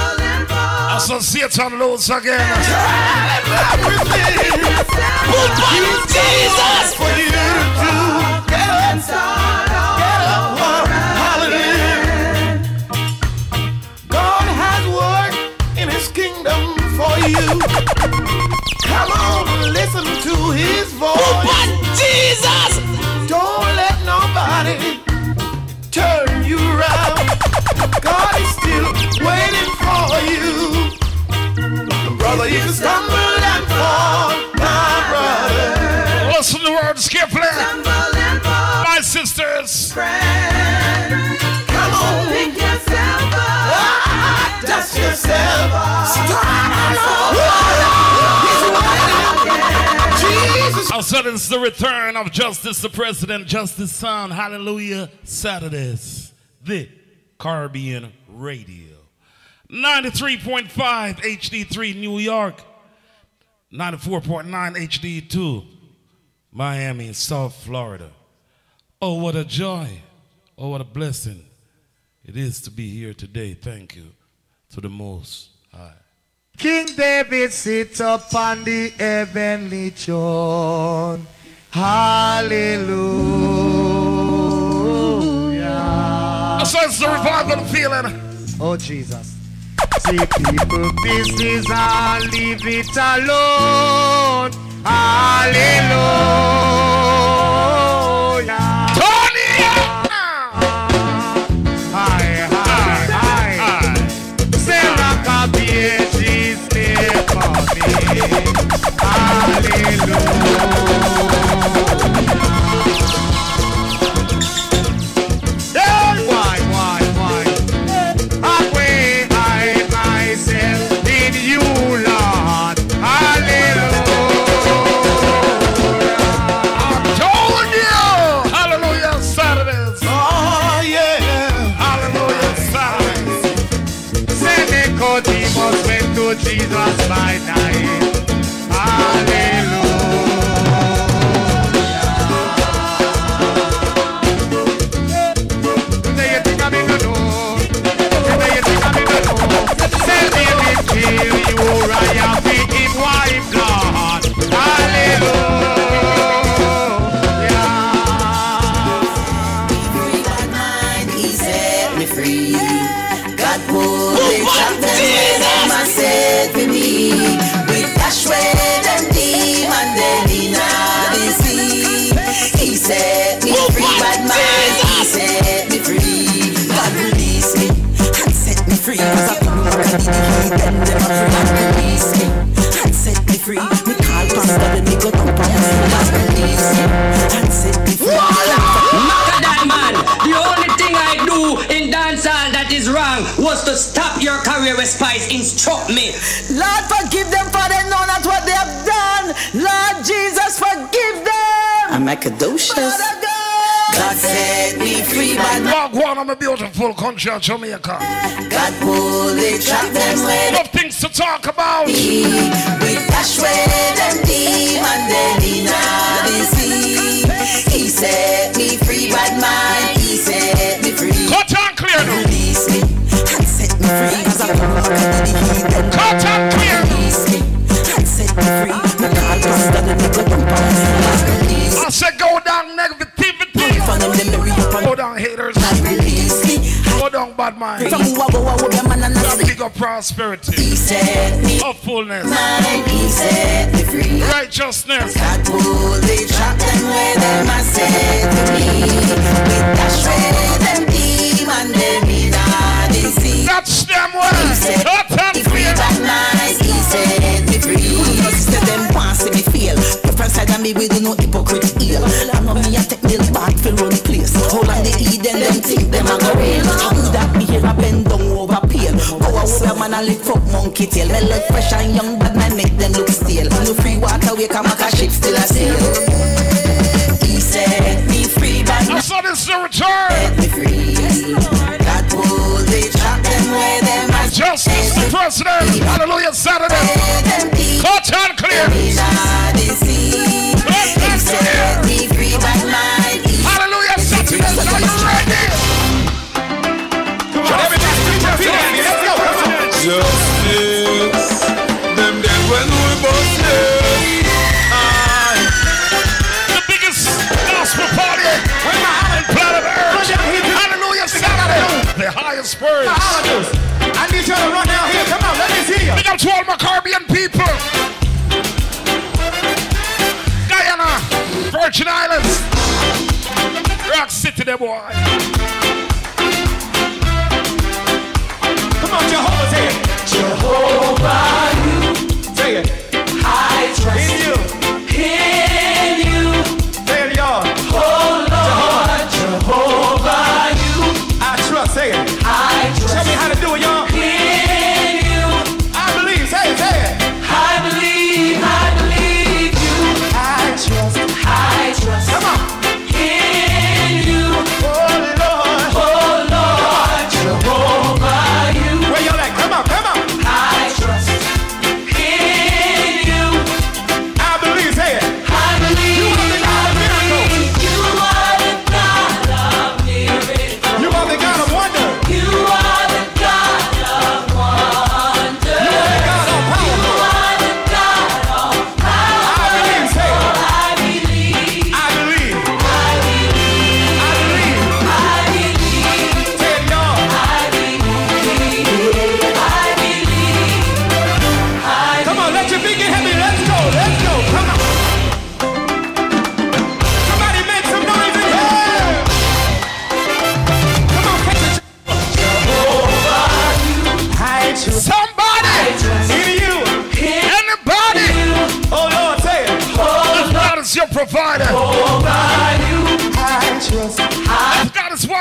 Associates and loads again. Tell it everything. Put you Jesus for you to get up, get up. Hallelujah. God has work in his kingdom for you. Come on, listen to his voice. But Jesus, don't let nobody turn you around. God is still waiting for you. Brother, you stumble and fall, my brother. Listen to the words carefully. My sisters, friend, come on, pick yourself up, dust yourself off, I said it's the return of Justice the President, Justice Son, Hallelujah Saturdays, the Caribbean Radio. 93.5 HD3 New York, 94.9 HD2 Miami, South Florida. Oh, what a joy. Oh, what a blessing it is to be here today. Thank you to the Most High. King David sits upon the heavenly throne. Hallelujah. I sense the revival feeling. Oh, Jesus. See, people, business, I'll leave it alone. Hallelujah. Tony! Hallelujah. Yeah. Why? Away I myself in you, Lord. Hallelujah. I'm telling you. Hallelujah Saturdays. Oh yeah. Hallelujah Saturdays. Send the Codemos went to Jesus by night. Was to stop your career with spies, instruct me. Lord, forgive them, for they know not what they have done. Lord Jesus, forgive them. I'm Macadocious. God set me free by Mark 1 on the beautiful country of Jamaica. God fully trapped them with no things to talk about. We dash with them demons, they did not deceive. He set me free by mind, he set me free. Cut and clear now. Release me. I said go down negativity, go down haters, go down bad minds. Don't pick up prosperity, hopefulness, righteousness. That's them words. Cut and clear. He said me free. Said them pass me feel. Different side of me with no hypocrite ear. I know me a technical back for run place. Hold on the eat and them think them a go real. How that me here a bend down over peel. Go over man a lift up monkey tail. Me look fresh and young but my make them look stale. No free water we can make a ship still a sail. He said me free but my son is the return. Set me free. God pulled the trap them where them are. Justice the President. Hallelujah Saturday. Cut and clear. Hallelujah Saturday. Justice. Them dead when we both dead. The biggest gospel party on planet Earth. Hallelujah Saturday. The highest praise. I need you to run out here. Come on, let me see you. Big up to all my Caribbean people. Guyana, Virgin Islands, Rock City, there boy. Come on, Jehovah, say it. Jehovah, you. Say it. I trust in you. Say it. I trust. Tell me how to do it, y'all. In you. I believe. Say it. Say it. I believe you. I trust. I trust. Come on. In you. Oh,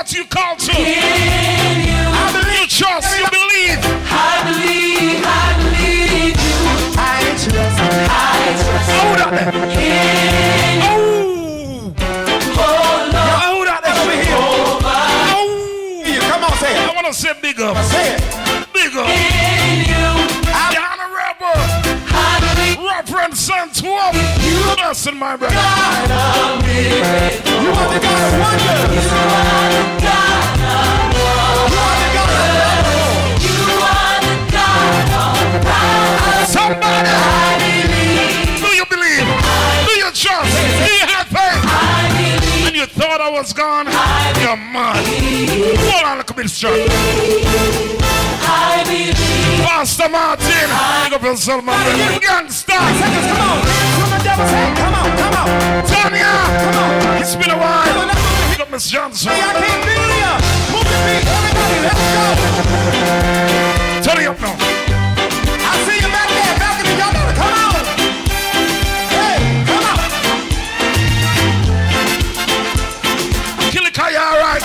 what you called to. I believe, trust, you believe. I believe you. I trust. Hold up there. Hold up there over here. Oh. Come on, say it. I want to say big up. Say it. Big up. In you. I'm the honorable Reverend Son 12. Us and my brother. You are the God of wonders. You are the God of somebody. Do you believe? Do you trust? Do you have faith? When you thought I was gone, you're mine. Hold on, look a bit strong. I believe. Pastor Martin, pick up yourself, my brother. Gangsta. Come on. Come on. Tanya, come on. It's been a while. Pick up Miss Johnson. Hey, I can't feel you. Move your feet. Everybody, let's go. Turn it up now. I see you back there. Back in the yard. Come on. Hey, come on. Kilikaya, all right.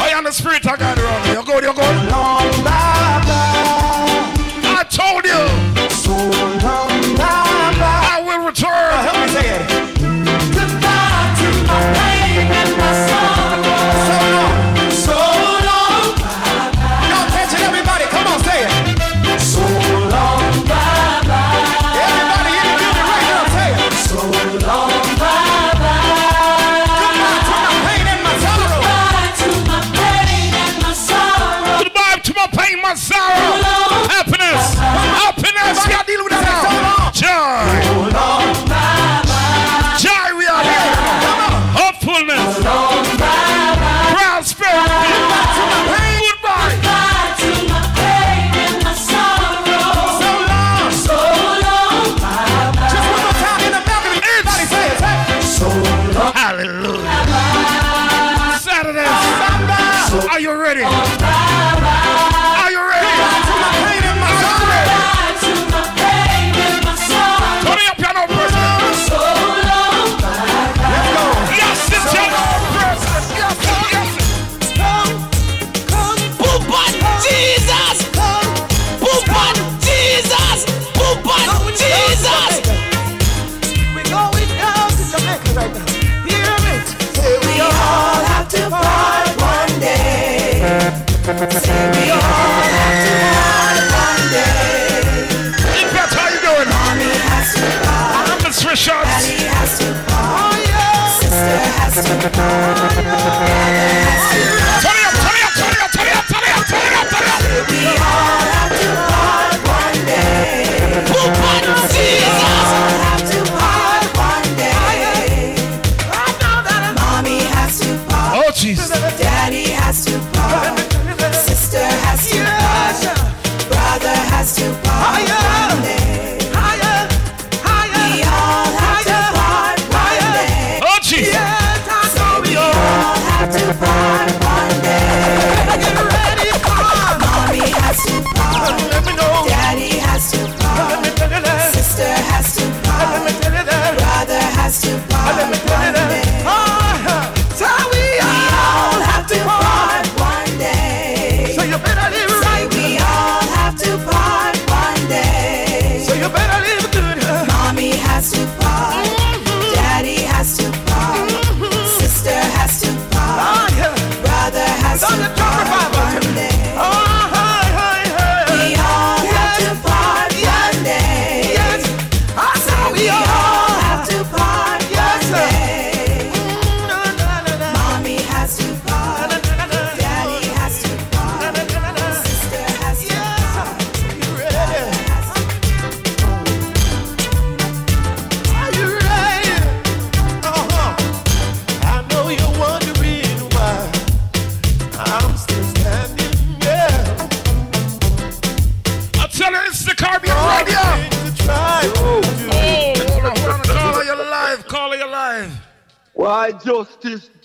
I am the spirit. I got it wrong. You're good, you're good. I told you. I will return. Help me say it. Goodbye to my pain and my sorrow. So long, bye-bye. Y'all catch it, everybody. Come on, say it. So long, bye-bye. Everybody in the building right now, say it. So long, bye-bye. Goodbye to my pain and my sorrow. Goodbye to my pain and my sorrow. Goodbye to my pain and my sorrow. Happiness. Happiness. Y'all deal with that. Joy. Joy, we are here. Hopefulness. Prosperity. Goodbye. Goodbye to my pain and my sorrow. So long. Just one more time in the balcony. Everybody say it. So long. Hallelujah. Saturday. Sunday. Are you ready?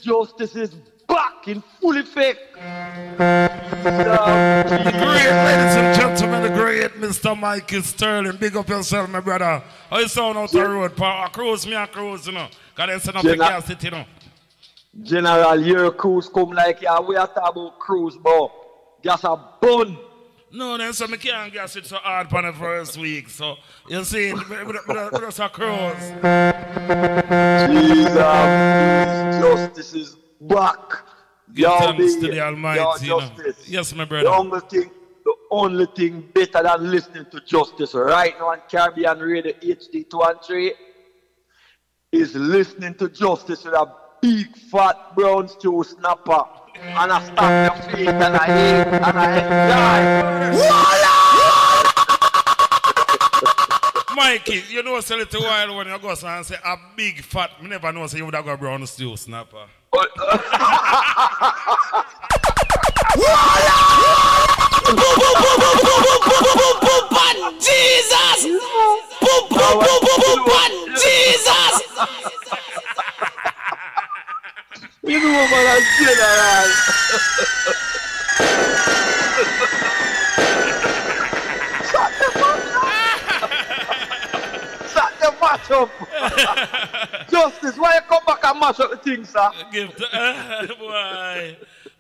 Justice is back in full effect. The great, ladies and gentlemen, the great Mr. Michael Sterling. Big up yourself, my brother. How you sound out the road, pal? I cruise, you know. Because there's enough to cast it, you know. General, your cruise come like yeah, we are talking about cruise, but gas a bun. No, then so I can't gas it so hard for the first week. So you see, that's a cruise. Jesus, justice is back. Give thanks to the Almighty. You know. Yes, my brother. The only thing better than listening to justice right now on Caribbean Radio HD2 and 3 is listening to justice with a big fat brown stew snapper and a stack of feet and I eat and I enjoy. Mikey, you know it's a little while when you go and say a big fat, I never know say you would have got brown stew snapper. Jesus! Jesus! You know what I'm general. Shut the fuck up! Shut the match up! Justice, why you come back and mash up the things, sir? Why?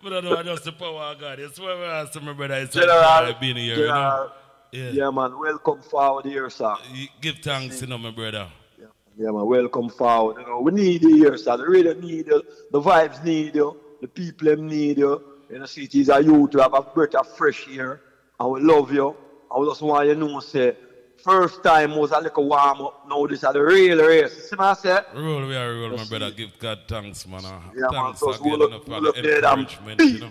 But I know just the power of God. It's where I asked my brother. It's general, being here, you know? Yeah. Yeah, man. Welcome forward here, sir. Give thanks, you know, my brother. Yeah, yeah, man. Welcome forward. You know, we need you here, sir. The radio need you. The vibes need you. The people need you. You know, see, it is a youth to have a breath of fresh air. And we love you. I just want you to know, say, first time was a little warm up. Now this is the real race. See what I say? Roll, we are roll, my brother. Give God thanks, man. Yeah, thanks man. Again, you know, for the encouragement, you know.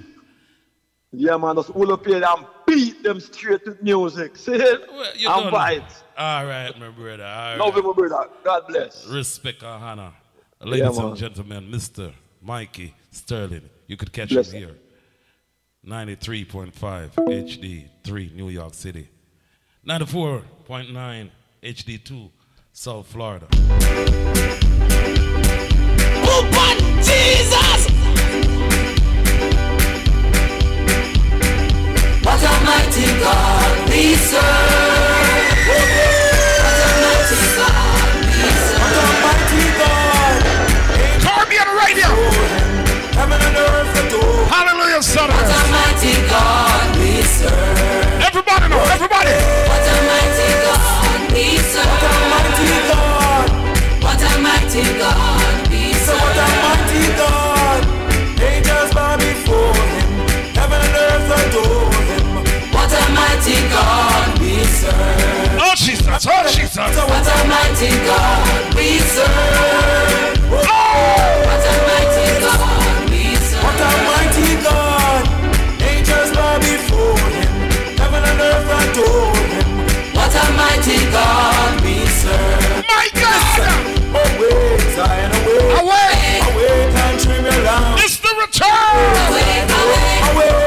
Yeah, man, just all up here and beat them straight with music. See it? And vibes. All right, my brother. All right. Love you, my brother. God bless. Respect and honor. Ladies and gentlemen, Mr. Mikey Sterling. You could catch him here. 93.5 HD3 New York City. 94.9 HD2 South Florida. Oh, Jesus! What a mighty God we serve. What a mighty God we serve. What a mighty God. Caribbean Radio. Heaven and earth adore. Hallelujah Saturdays. What a mighty God we serve. Everybody know, everybody. What a mighty God we serve. What a mighty God. What a mighty God we serve. What a mighty God. Angels bow before him. Heaven and earth adore. What a mighty God we serve. Oh Jesus, oh Jesus. What a mighty God we serve. Oh. What a mighty God we serve. What a mighty God. Angels bow before him. Heaven and earth adore him. What a mighty God we serve. My God. Awake, Zion, awake. Awake. Awake and trim your lamp. It's the return. Awake, awake. Awake.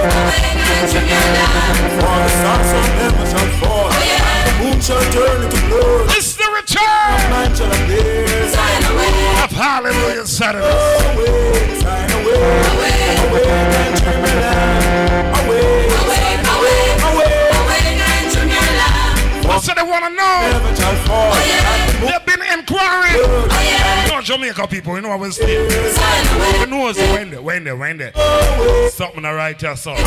For the stars of heaven shall fall, the moon shall turn into blood. It's the return of Hallelujah Saturdays. Away, sign away, away, away, and trim your lamp. Away, away, away, away, away, and trim your lamp. What do they want to know? Heaven shall fall. They've been inquiring. No Jamaica people, you know what we're saying. Who knows when they? Something to write your song.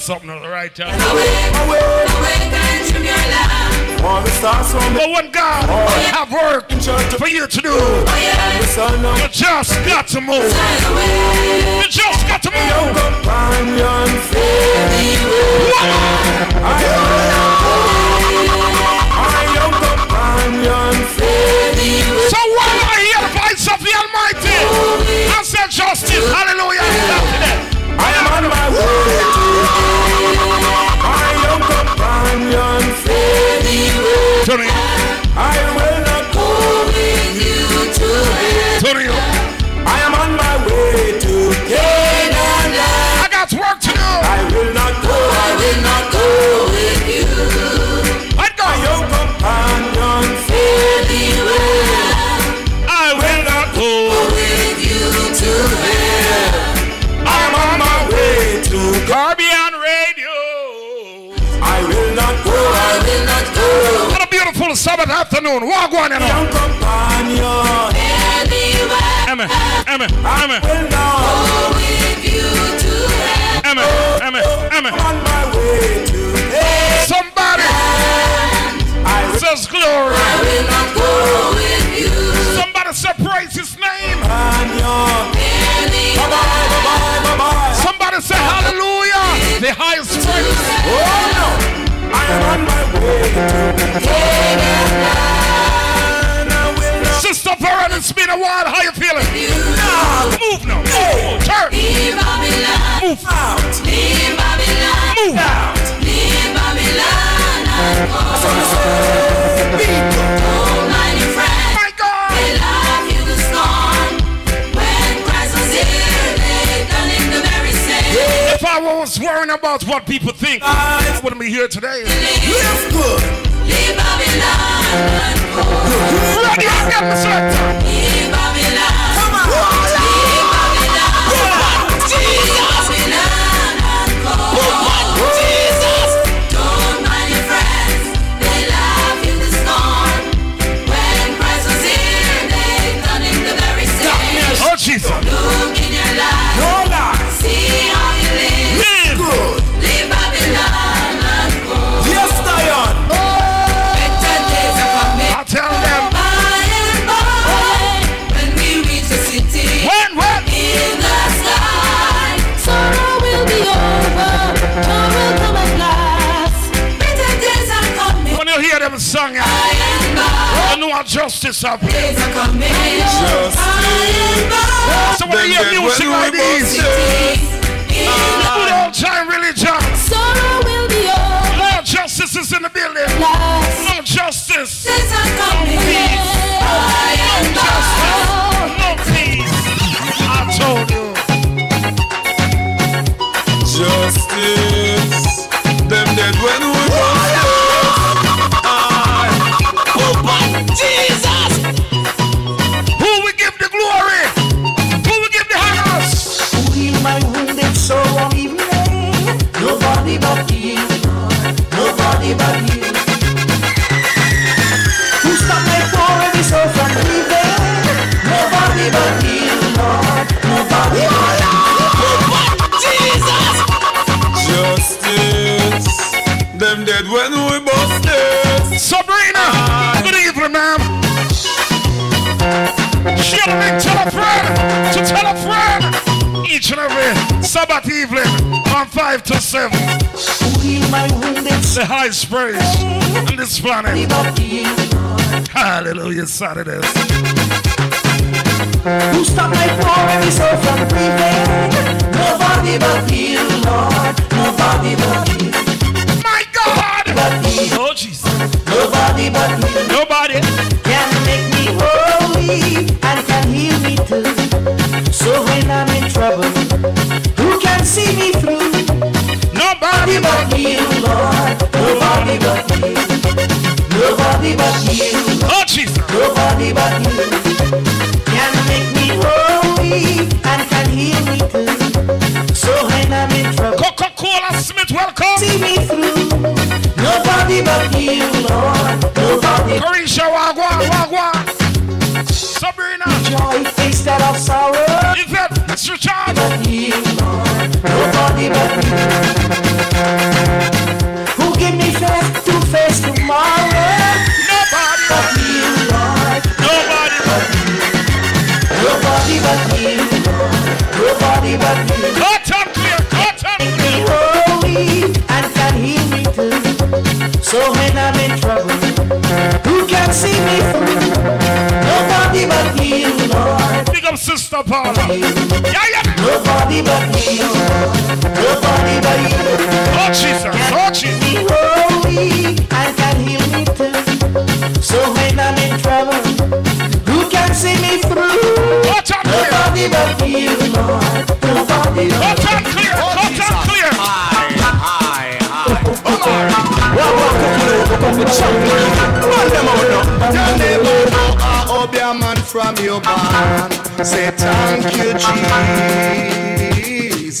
Something to write your song. But when God have work for you to do, you just got to move. You just got to move. So while I hear the voice of the Almighty, I said justice, hallelujah, I am on my way to my young companion, Tony. I will not go with you to I am on my way to gain and life. I got work to do. I will not go with you. I got young Sabbath afternoon, walk one and all. Young companion, anywhere. Somebody says glory. I will not go with you. Somebody say praise his name. Somebody say hallelujah. The highest praise. Oh no. On my way to Sister Burn, it's been a while. How you feeling? Now, move now. Hey. Move, turn. Leave Babylon. Move out. Leave Babylon. Move out. Leave Babylon. Oh, my friend. My God. They love you to scorn. When Christ was here, they done him the very same. If I was worrying about what people think, I wouldn't be here today. Live good. Leave Babylon. Leave Babylon. Come on. Leave Babylon. Jesus. Babylon. Jesus. Don't mind your friends. They love you this storm. When Christ was here, they done him the very same. Oh, Jesus. Look in your life. See how you live. Live good. Live Babylon and go. Yes, Dion. Oh. Better days are coming. I tell them. By and by, when we reach the city. When? In the sky. Sorrow will be over. Joy will come at last. Better days are coming. When you hear them song, by and by. I know our justice up here. Days are coming. Justice. By and by. So when you hear music like this. Good old time religion. Sorrow will be over. Lord justice is in the building. No justice. No peace. No justice. No peace. I told you. Justice. Them dead when we lost. Oh my Jesus. Who we give the glory? Who we give the honors? We my wounded soul on evening. Nobody but you, nobody but you. Who stopped my poor and soul from leaving? Nobody but you, Lord, nobody but you. Jesus! Justice, them dead when we busted. Sabrina, good evening, ma'am. Children, tell a friend to tell a friend. Each and every Sabbath evening from 5 to 7. The highest praise on this planet. Hallelujah Saturdays. Who stopped my poor and his soul from breathing? Nobody but you, Lord. Nobody but you. My God! Oh, Jesus. Nobody but you. Nobody can make me holy and can heal me too. So when I'm in trouble, who can see me through? Nobody but you, Lord. Nobody but you. Nobody but you. Oh, Jesus. Nobody but you. Can make me holy and can heal me too. So when I'm in trouble, Coca Cola Smith, welcome. See me through. Nobody but you, Lord. Nobody. Carisha, wagwa. Sabrina, joy instead of sorrow. Is that Mr. John? Nobody but you. Who give me faith to face tomorrow? Nobody but you, Lord. Nobody but you. Nobody but you, Lord. Nobody but you. Cut up clear, cut up clear. Holy and can heal me too. So when I'm in trouble, who can see me through? Nobody but you, Lord. Pick up Sister Paula. Yeah. Nobody but you. Nobody but you. Oh, Jesus. Oh, Jesus. Can be holy and can heal me too. So when I'm in trouble, who can see me through? Watch out, clear. Nobody but you, Lord. Nobody but you. Watch out, clear. Watch out, clear. Hi. Hope your man from your band. Say thank you, Jesus.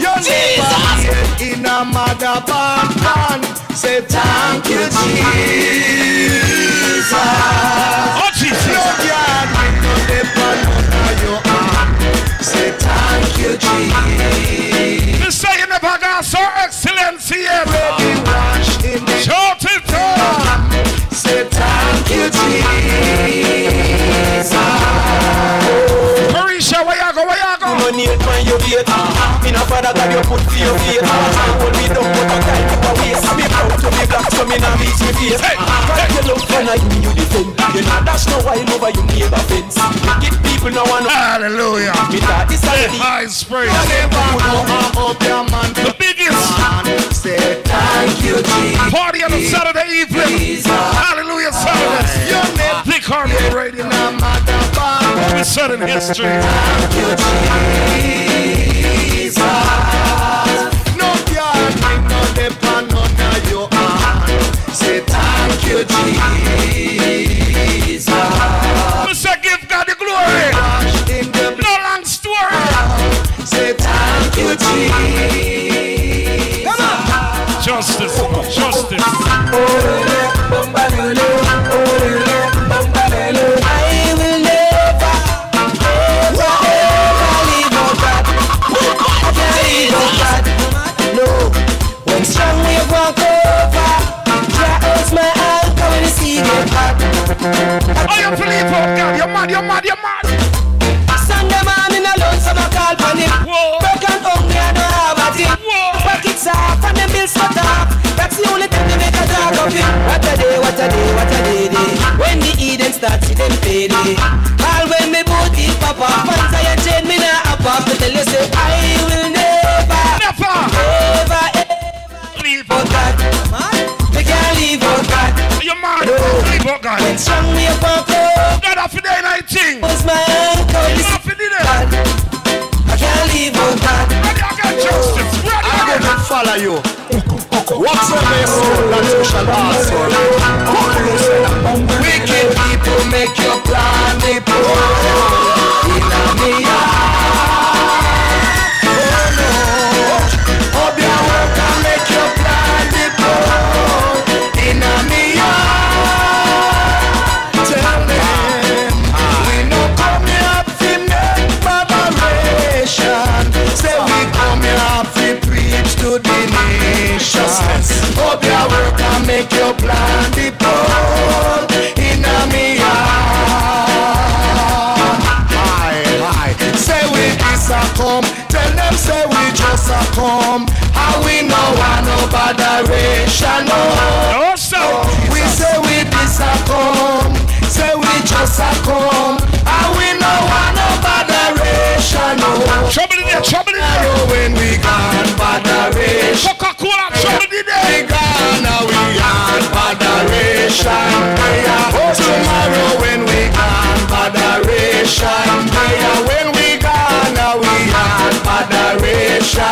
You never in a mother band. Say thank you, Jesus. Oh, Jesus. plate. Me no father God, you put for your fate. Hold me down, put a guy to my waist. Me proud to be black, so me no meet your face. God, you love when I give you the thing. You not dash no while over your neighbor fence. Wicked people no one. Hallelujah. Me daddy said, I spray. The biggest. Thank you, Jesus. Party on a Saturday evening. Hallelujah Saturdays. Your name, the Caribbean Radio. We set in history. Thank you, Jesus. No, God, I'm not a pan on your hand. Say thank you, Jesus. We say give God the glory. No long story. Say thank you, Jesus. Come on. Justice, justice. Oh, you believe, oh God, you're mad, you're mad, you're mad. Sunday morning alone, so no call for him. Broken hungry, I don't have a thing. Pockets off and the bills cut off. That's the only thing they make a dog of him. What a day, what a day, what a day, day. When the Eden starts, she then pay day. All when me booty pop off, once I chain me now up off. To tell you say, I will never, never, ever, ever leave, oh God. I can't leave, oh God. You're mad, leave, oh God. When strong me up and cold, God off in the nighting. Who's my uncle? He's off in the night. I can't leave, oh God. I got justice, I don't follow you. What's the best that you shall pass on? Wicked people make your plan, they pour in a mirror. Oh no, hope your work can make your plan, they pour in a mirror. To the nation. Hope your work can make your plan be bold in a mirror. Say we just a come, tell them say we just a come. How we know one no botheration, no. We say we just a come, say we just a come. How we know one no botheration, no. Trouble in there, trouble in there. When we gone botheration, Coca Cola, trouble in there. We gone, now we gone botheration. Tomorrow when we gone botheration. When we gone, now we gone botheration. Oh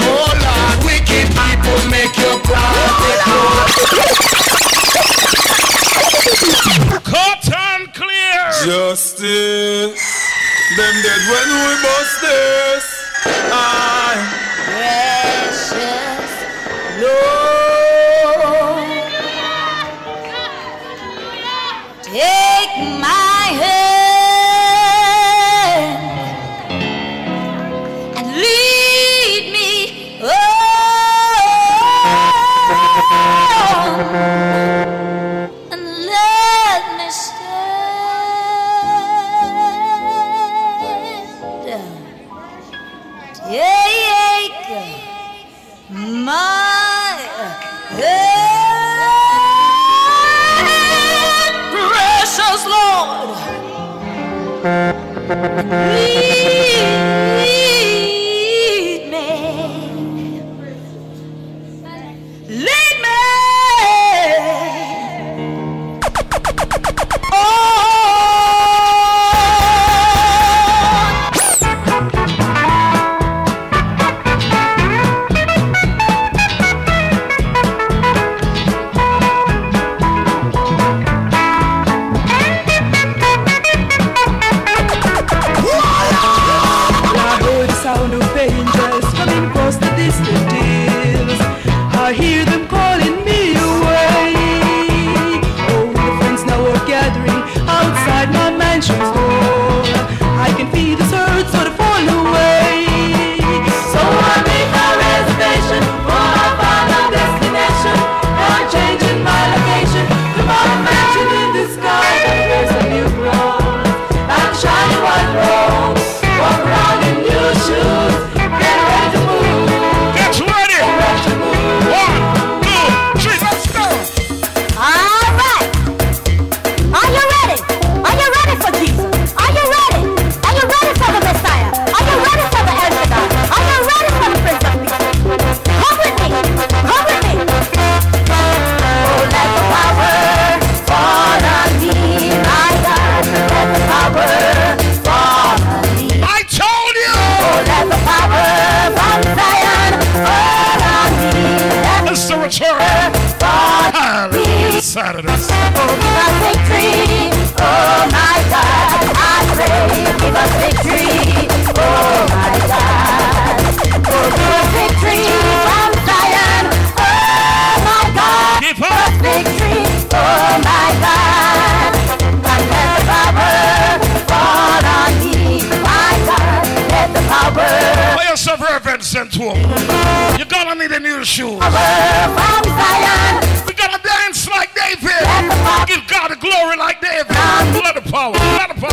Lord, wicked people make your plan. Cut and clear. Justice. Them dead when we bust this. I precious Lord, take my hand and lead me on and let me stay. My precious Lord, lead me, lead me. Oh. place of reverence into him. You're gonna need a new shoe. We're gonna dance like David. Give God the glory like David. Let the power. Let the power.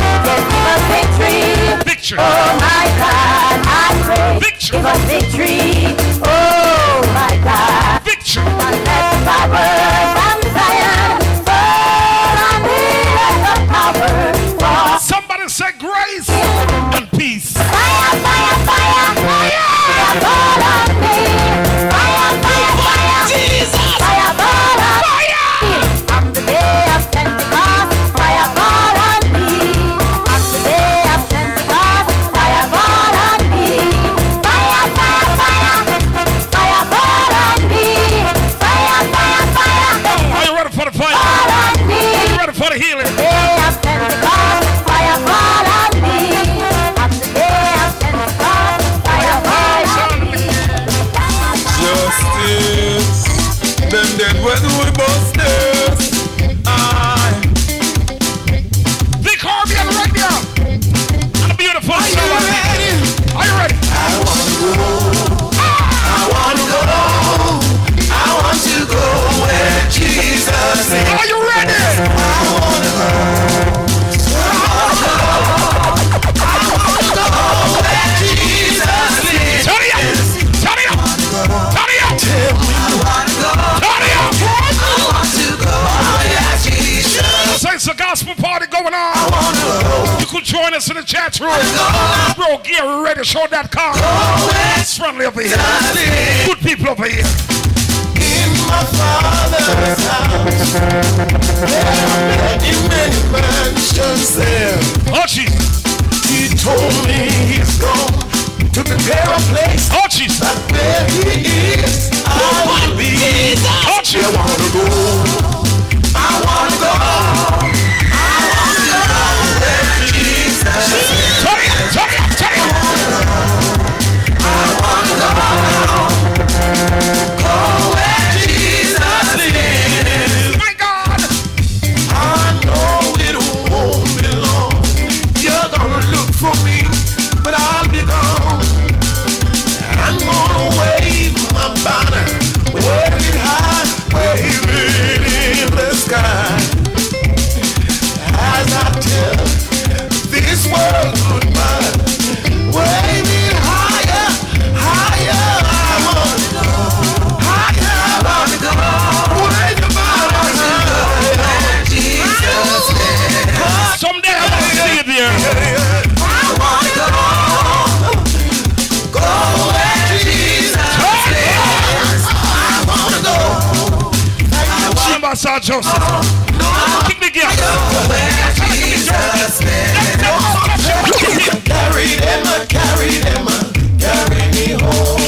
Victory. Oh my God, I pray. Victory. Give us victory. Oh my God. Victory. Let the power from Zion. Somebody say grace and peace. Fire, fire, fire, fire, fall on me. Fire, fire, fire, Jesus. Fire, fall on me. On the day of Pentecost, fire, fall on me. On the day of Pentecost, fire, fall on me. Fire, fire, fire, fire, fall on me. Fire, fire, fire, fire. Are you ready for the fire? Fall on me. Are you ready for the healing? Are you ready? I wanna go where Jesus lives. Turn it up! Turn it up! Turn it up! I want to go where Jesus. So it's a gospel party going on. I wanna go. You could join us in the chat room. Bro Gary Radio Show.com. It's friendly over here. Good people over here. My Father's house, there are many, many mansions there. Oh, Jesus. He told me he's gone to prepare a place. Oh, Jesus. But where he is, I want to be. Oh, Jesus. I want to go. I want to go. I want to go where Jesus is. Turn it up, turn it up, turn it up. I want to go. Oh, where Joseph. Kick the gear. Carry me home.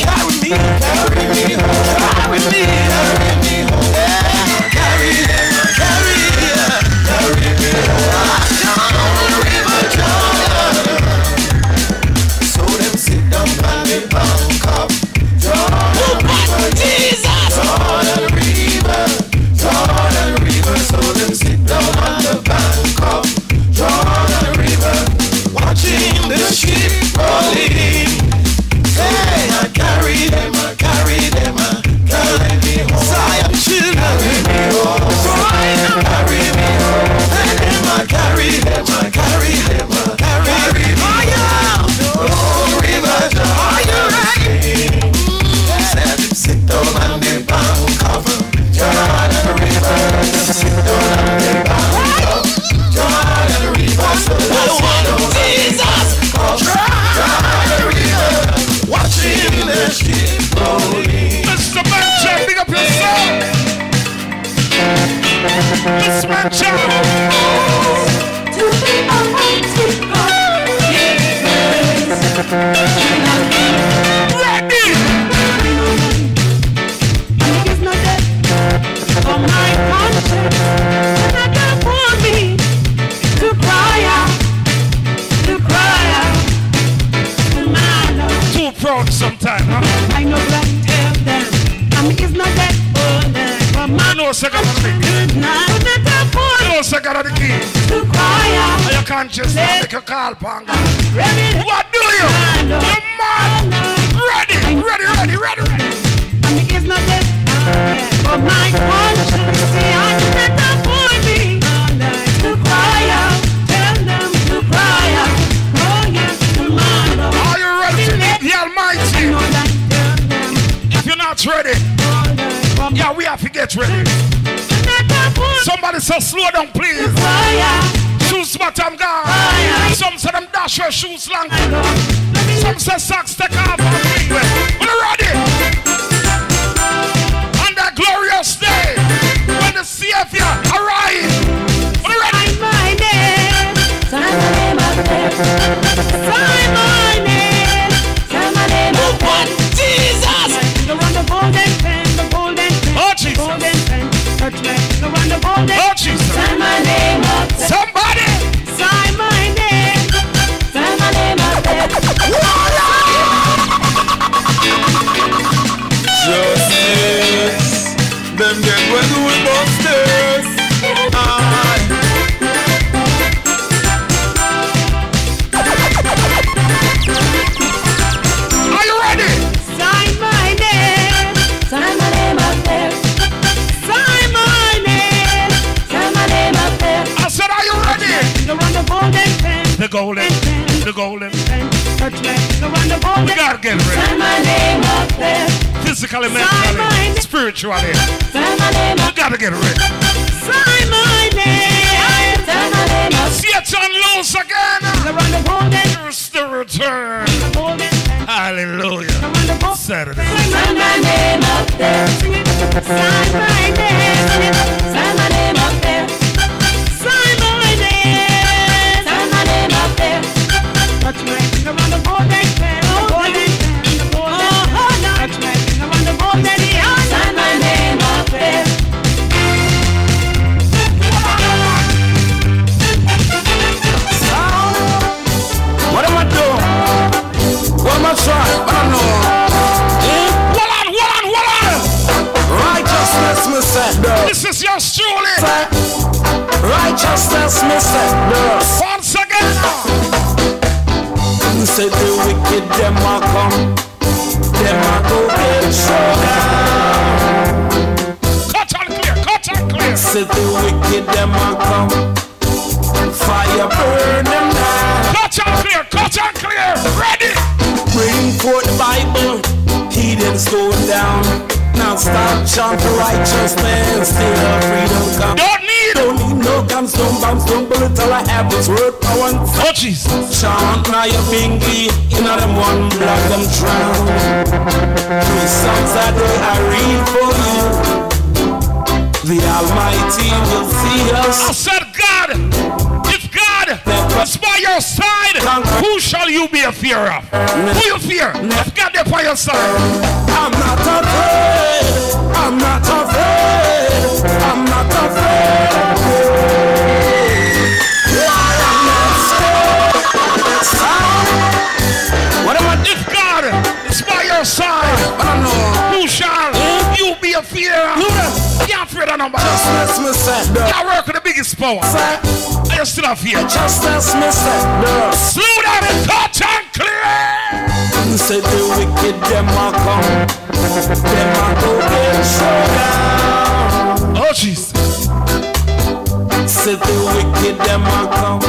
Just make a call, Panga. What do you? You're mad. get ready. Yeah, we have to get ready. Somebody say slow down, please. Shoes bottom gone. Some say them dash your shoes long. Some say socks take off. We're ready. On that glorious day when the Savior arrives. We're ready. Sign my name. Sign my name of the prayer. Sign my name. Sign my name of one. Jesus. The one the golden pen. The golden pen. Oh Jesus. Golden pen. Touch me. The one the golden pen. Oh Jesus. Sign my name of the prayer. We gotta get ready. Physically, mentally, spiritually. We gotta get ready. Sign my name. Satan lose again. Here's the return. Hallelujah. Saturday. Sign my name up there. Sign my name. Sign my name up there. Sign my name. Sign my name up there. Touch my name around the golden pen. This is yours truly. Righteousness, Mr. Once again. You say the wicked, them are come. Them are go get shot. Cut and clear, cut and clear. You say the wicked, them are come. Fire burn them down. Cut and clear, cut and clear. Ready. Bring forth the Bible. Heathens go down. Now stop chant for righteousness, still freedom comes. Don't need no guns, don't bombs, don't bullets. All I have is word power. Oh Jesus! Chant now your bingy, you know them one block them drown. Three songs that I read for you. The Almighty will see us. I said God, if God is by your side, who shall you be a fear of? Who you fear? If God is by your side. I'm not afraid, I'm not afraid, I'm not afraid. I'm not scared. Son, what about if God is by your side? Who shall you be a fear? You're afraid of nobody. You're working the biggest power. You're still a fear. Slow down and cut and clear. Say the wicked, them are come. Them are go get shot down. Oh Jesus. Say the wicked, them are come.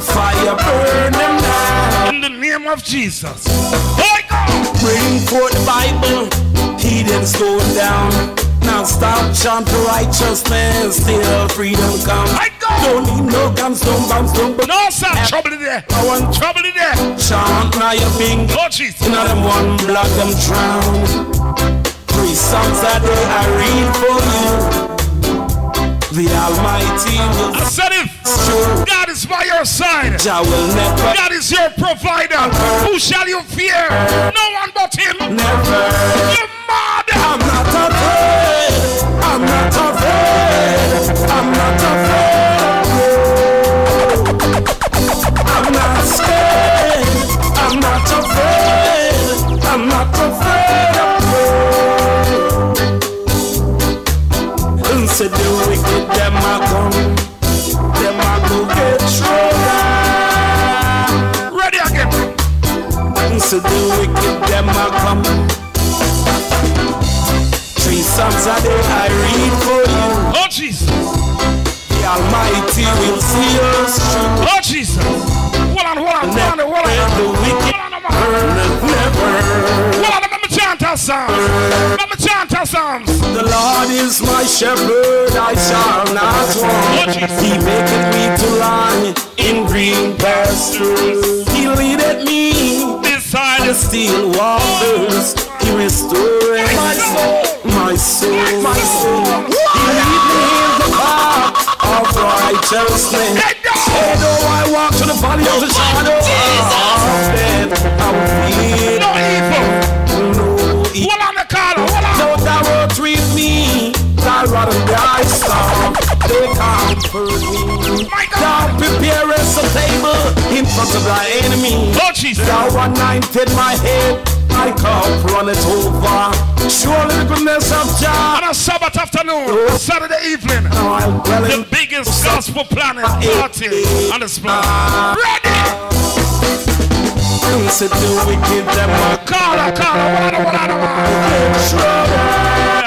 Fire burn them down. In the name of Jesus. Oh God. Bring forth the Bible. Heathens go down. Now stop chant for righteousness. Still freedom comes. I don't need no guns, don't bombs, don't bombs. No, sir, trouble in there. I want trouble in there. Chant now your bingo. Oh, jeez. You know them one block, them drown. Three songs that I read for you. The Almighty will. I said if God is by your side, God is your provider, who shall you fear? No one but Him. Never. You're mad. I'm not afraid. I'm not afraid. I'm not afraid. I'm not scared, I'm not afraid, I'm not afraid of you. And said the wicked, them are come, them are go get shot. Ready again. And said the wicked, them are come. Three songs a day I read for you. Oh Jesus. The Almighty will see us through. Oh Jesus. What on the wicked, never. What on the chanters? Psalms. Let me chant your Psalms. The Lord is my shepherd, I shall not want. He maketh me to lie in green pastures. He leadeth me beside the still waters. He restoreth my soul, my soul, my soul. He lead me in the path of righteousness. Hey, though I walk to the valley of the shadow of death, I will fear no evil. No evil. Though thou wilt treat me, thy rod and thy staff, they comfort me. Thou preparest a table in front of thy enemy. Thou anointed my head, my cup runneth over. Surely the goodness of God. On a Sabbath afternoon, Saturday evening, the biggest gospel planet party on the spot. Ready? Said the wicked them on. Call her,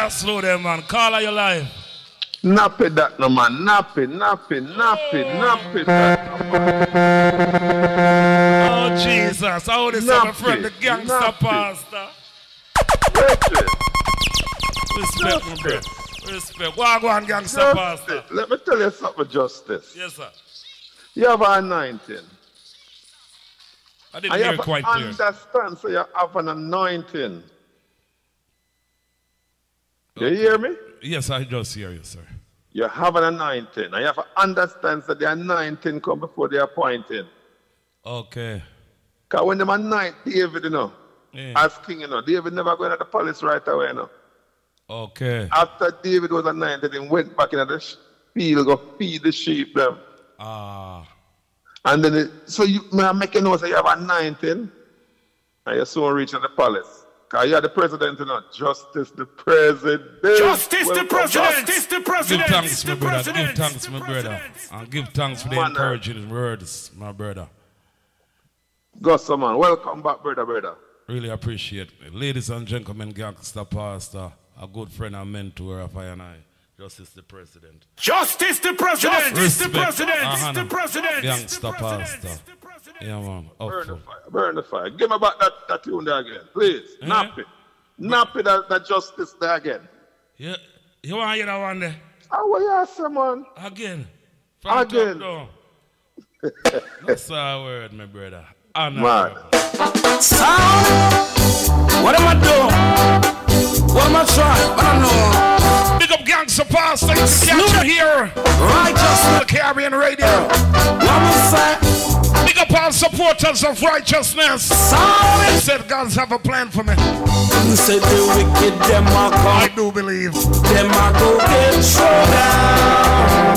slow them, man. Call her your life. Nap it that, no man. Nap it, nap it, nap it, nap it. Oh, Jesus. I only saw my friend, the Gangster Pastor. Respect, my brother. Respect. Go on, Gangster Pastor. Let me tell you something, Justice. Yes, sir. You have an anointing. I didn't hear quite clear. I understand, so you have an anointing. Do you hear me? Yes, I just hear you, sir. You have an anointing. And you have to understand that the anointing comes before the appointing. Okay. Because when they anoint David, you know, as king, you know, David never went to the palace right away, you know. Okay. After David was anointed, he went back into the field, go feed the sheep, them. Ah. And then, so you make a note that you have anointing, and you soon reach the palace. Because you're the president, you know. Justice the president. Justice the president. Justice the president. Give thanks, my brother. Give thanks, my brother. And give thanks for the encouraging words, my brother. Gusto, man. Welcome back, brother. Really appreciate it. Ladies and gentlemen, Gangster Pastor, a good friend and mentor of I and I. Justice the president. Justice the president. Justice the president. Justice the president. Gangster Pastor. Yeah, man. Burn the fire. Burn the fire. Give me back that tune there again, please. Nap it. Nap it that Justice there again. Yeah. You want to hear that one there? I will ask you, man. Again. Again. That's our word, my brother. Man. What am I doing? What am I trying? I don't know. Big up Gangster Pastor. You can catch you here. Righteousness. The Caribbean Radio. What was that? Big up all supporters of righteousness. Sorry. He said, God's have a plan for me. He said, the wicked, them are gone. I do believe. Them are go get thrown down.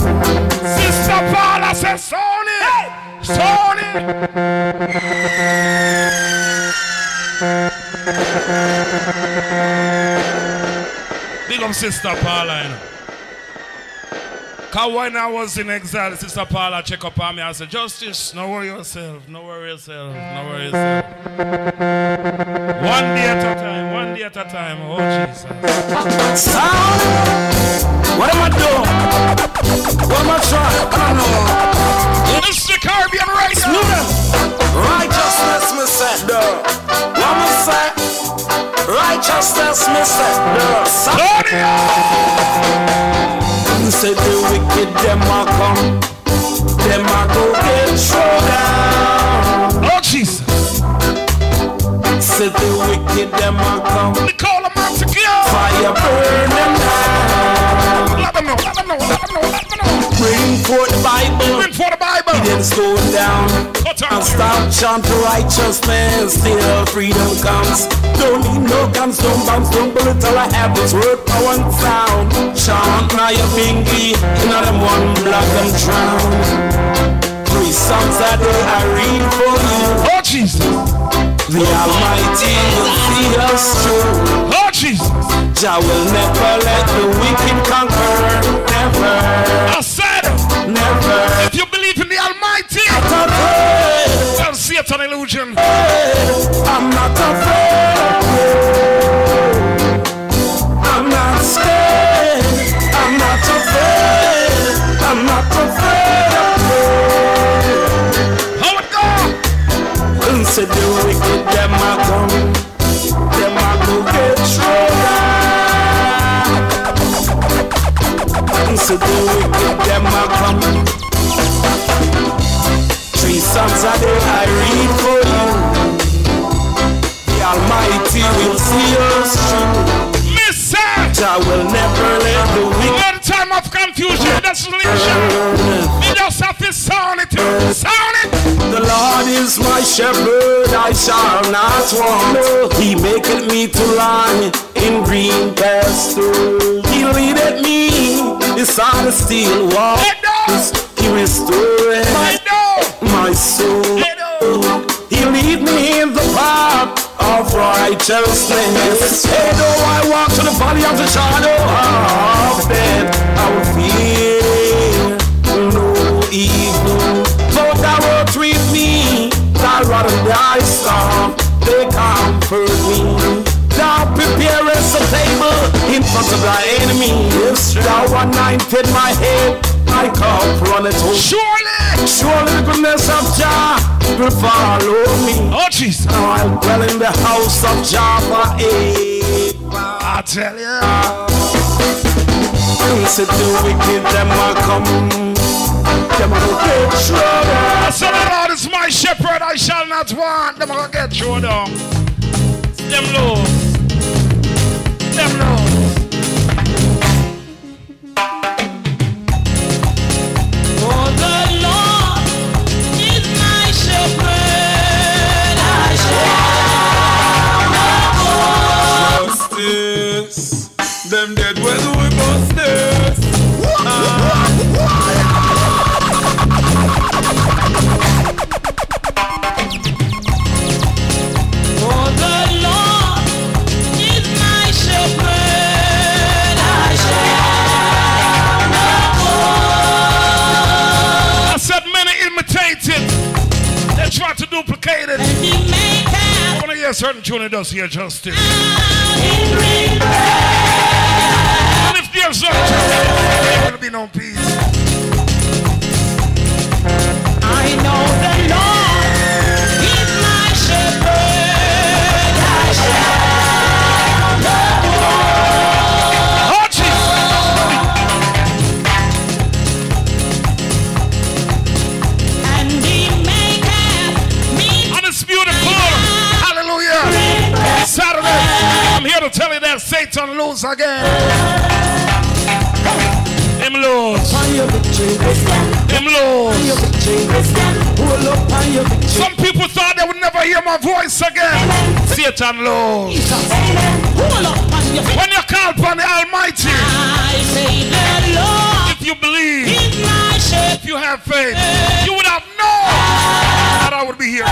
Sister Paula said, Sony. Hey. Sony. Big up Sister Paula, you know. Because when I was in exile, Sister Paula checked up on me and said, Justice, no worry yourself, no worry yourself, no worry yourself. One day at a time, one day at a time. Oh, Jesus. Sound! What am I doing? What am I trying? I don't know. This is the Caribbean Radio. Righteousness, Mr. Duh. What was that? Righteousness, Mr. Duh. Said the wicked, them are come, them are go get thrown down. Oh, Jesus. Said the wicked, them are come. We call them out to kill. Fire burn them down. Let them know, let them know, let them know, let them know. Bring forth the Bible. Bring forth the Bible. He didn't slow down. And stop chanting righteousness till freedom comes. Don't need no guns, don't bombs, don't bullets. All I have is word, power, and sound. Chant now your pinky, now them one block and drown. Three songs that I read for you. Oh Jesus, the Almighty will see us through. Oh Jesus, Jah will never let the wicked conquer, never. I said, never. If you believe in the Almighty, don't see it's an illusion. Hey, I'm not afraid. I'm not scared. I'm not afraid, I'm not afraid of you. How it go? Said the wicked, them I come, them I go get you. will see us through. Listen! I will never let the wicked. One time of confusion, desolation. We just have to sound it. Sound it. The Lord is my shepherd, I shall not want. He maketh me to lie in green pastures. He leadeth me beside the still waters. He restoreth my soul. He lead me in the path of righteousness. And though I walk to the valley of the shadow of death, I will fear no evil. Though thou art with me, thy rod and thy staff, they comfort me. Thou preparest a table in front of thy enemies. Thou anointed my head, my cup runneth over. Surely the goodness of Jah will follow me. Oh Jesus! Now I'll dwell in the house of Jah forever. I tell ya. Said the wicked them will come, them will get thrown down. I said the Lord is my shepherd, I shall not want. Them will get thrown down. Them lords, them lords. Them dead where the weapons stairs. For the Lord is my shepherd, I shall not want. I said many imitate it, they try to duplicate it. And he may have. I want to hear a certain tune that does here justice. There's gonna be no peace. I know the Lord is my shepherd. I shall not want. Oh Jesus! And He maketh me. On this beautiful Hallelujah Saturday, I'm here to tell you that Satan lose again. Them lords, them lords. Some people thought they would never hear my voice again. Satan lords. When you call upon the Almighty, if you believe, if you have faith, you would have known that I would be here.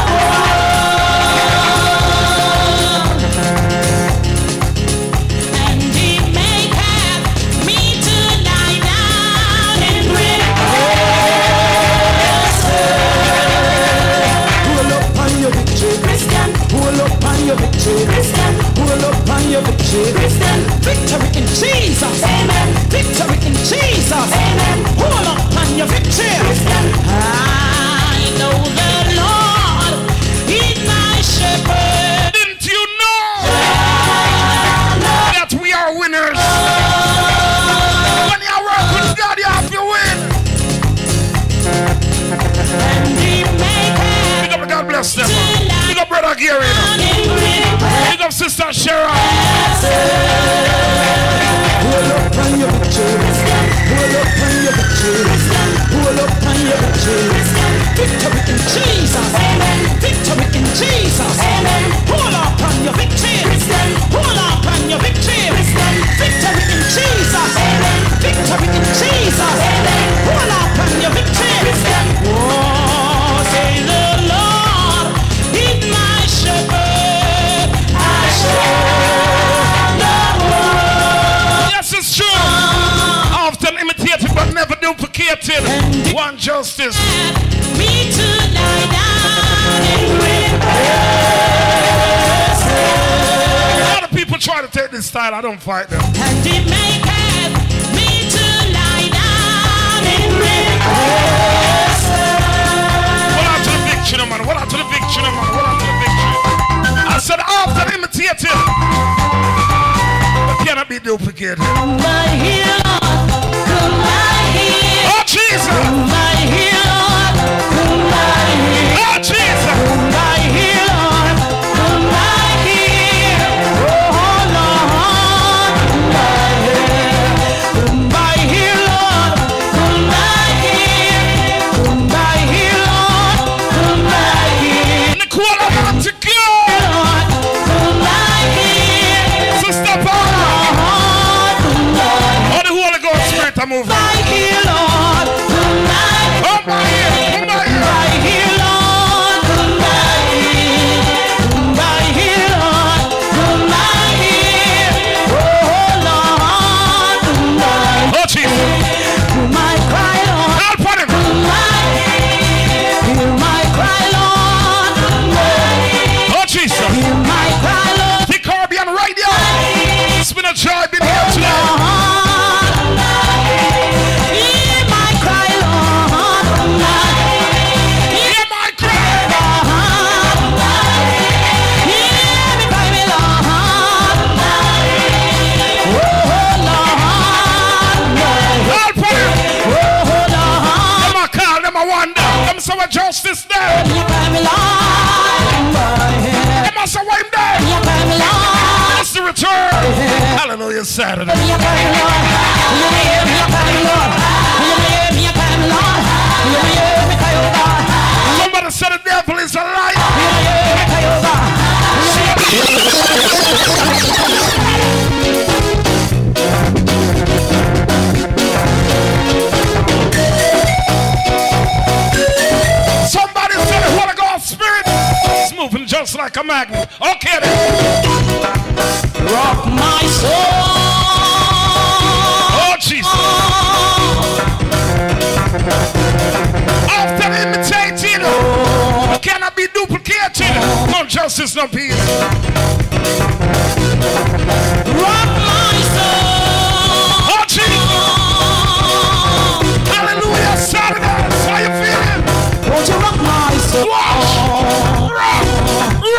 Christian, roll up on your victory. Christian, victory in Jesus. Amen. Victory in Jesus. Amen. Roll up on your victory. Christian, I know the Lord is my shepherd. Didn't you know that we are winners? When you work with God, you have to win. And He make up. God bless them. Pick up Brother Gary. Pick up Sister Sharon. Victory in Jesus. Amen. Victory in Jesus. Amen. Hold up on your victory. Hold up on your victory. Victory in Jesus. Amen. Victory in Jesus. Amen. Hold up on your victory. Oh, say the Lord is my shepherd. Yes, it's true. Often imitated but never duplicated. One justice. Me to lie down in repose. A lot of people try to take this style. I don't fight them. And He maketh me to lie down in repose. What out to the victory, man? What out to the victory, man? What out to the victory? I said often imitated. Cannot be duplicated. Oh Jesus! Oh Jesus! Oh Jesus! moving. Right here, Lord, tonight. Oh, my ear, my ear. Right here, Lord, tonight. Right here, Lord, tonight. Oh, Lord, tonight. Oh, Jesus. My cry, Lord. I'll put him. Tonight. Hear my cry, Lord, tonight. Oh, Jesus. Hear my cry, Lord. The Caribbean Radio. It's been a joy being here today. Justice there. I must have wiped out. That's the return. Hallelujah Saturday. Somebody said the devil is a liar. Moving just like a magnet. Okay then. Rock my soul. Oh Jesus. Often imitated, cannot be duplicated. No justice, no peace. Rock my soul. Oh Jesus. Hallelujah Saturdays. How you feeling? Won't you rock my soul? Watch. Rock.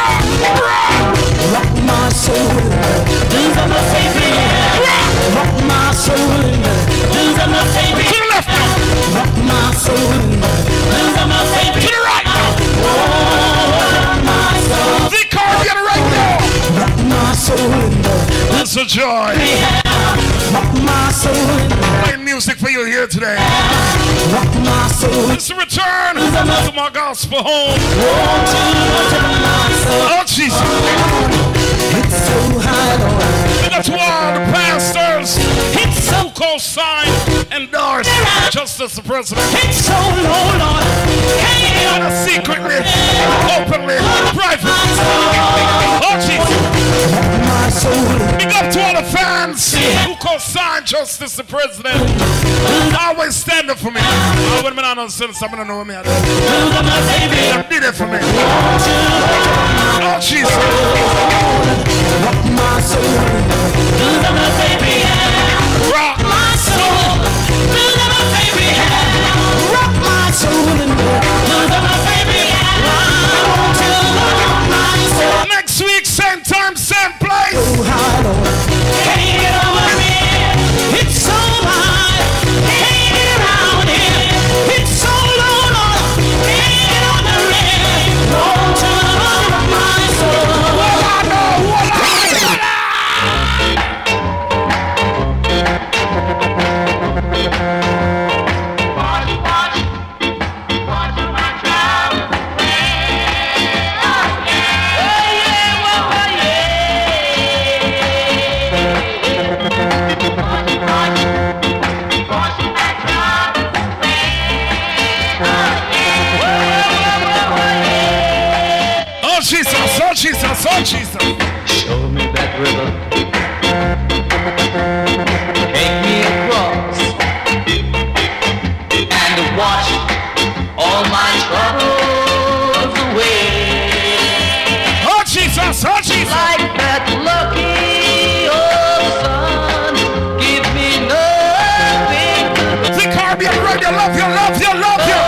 Rock, rock, rock my soul. These are my favorite. Rock, rock my soul. These are my favorite. To the left now. Rock my soul. These are my favorite. To the right now. Oh, rock my soul. The Caribbean right now. Rock my soul. That's a joy. Rock my soul. Playing music for you here today. Rock my soul. It's a return to my gospel home. Oh Jesus! It's so high, Lord. And to all the pastors, it's so co-sign and doors. Justice the President. It's so low, Lord. Can't you secretly, openly, privately? Oh Jesus! Big up to all the fans who co-sign Justice the President. Always standing for me. Oh, wait a minute, I don't sense. I'm gonna know me. I did it for me. Oh Jesus. Rock my soul. Build up my baby. Rock my soul. Build up my baby. Rock my soul. Build up my baby. Rock my soul. Next week, same time, same place. Oh, hi, Lord. Can't get over me. It's so high. Can't get around here. It's so low, Lord. Can't get on the rim. Roll to oh, Jesus. Show me that river. Take me across and wash all my troubles away. Oh, Jesus. Oh, Jesus. Like that lucky old sun. Give me nothing. The Caribbean Radio. Love you, love you, love you.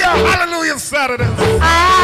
Hallelujah Saturdays.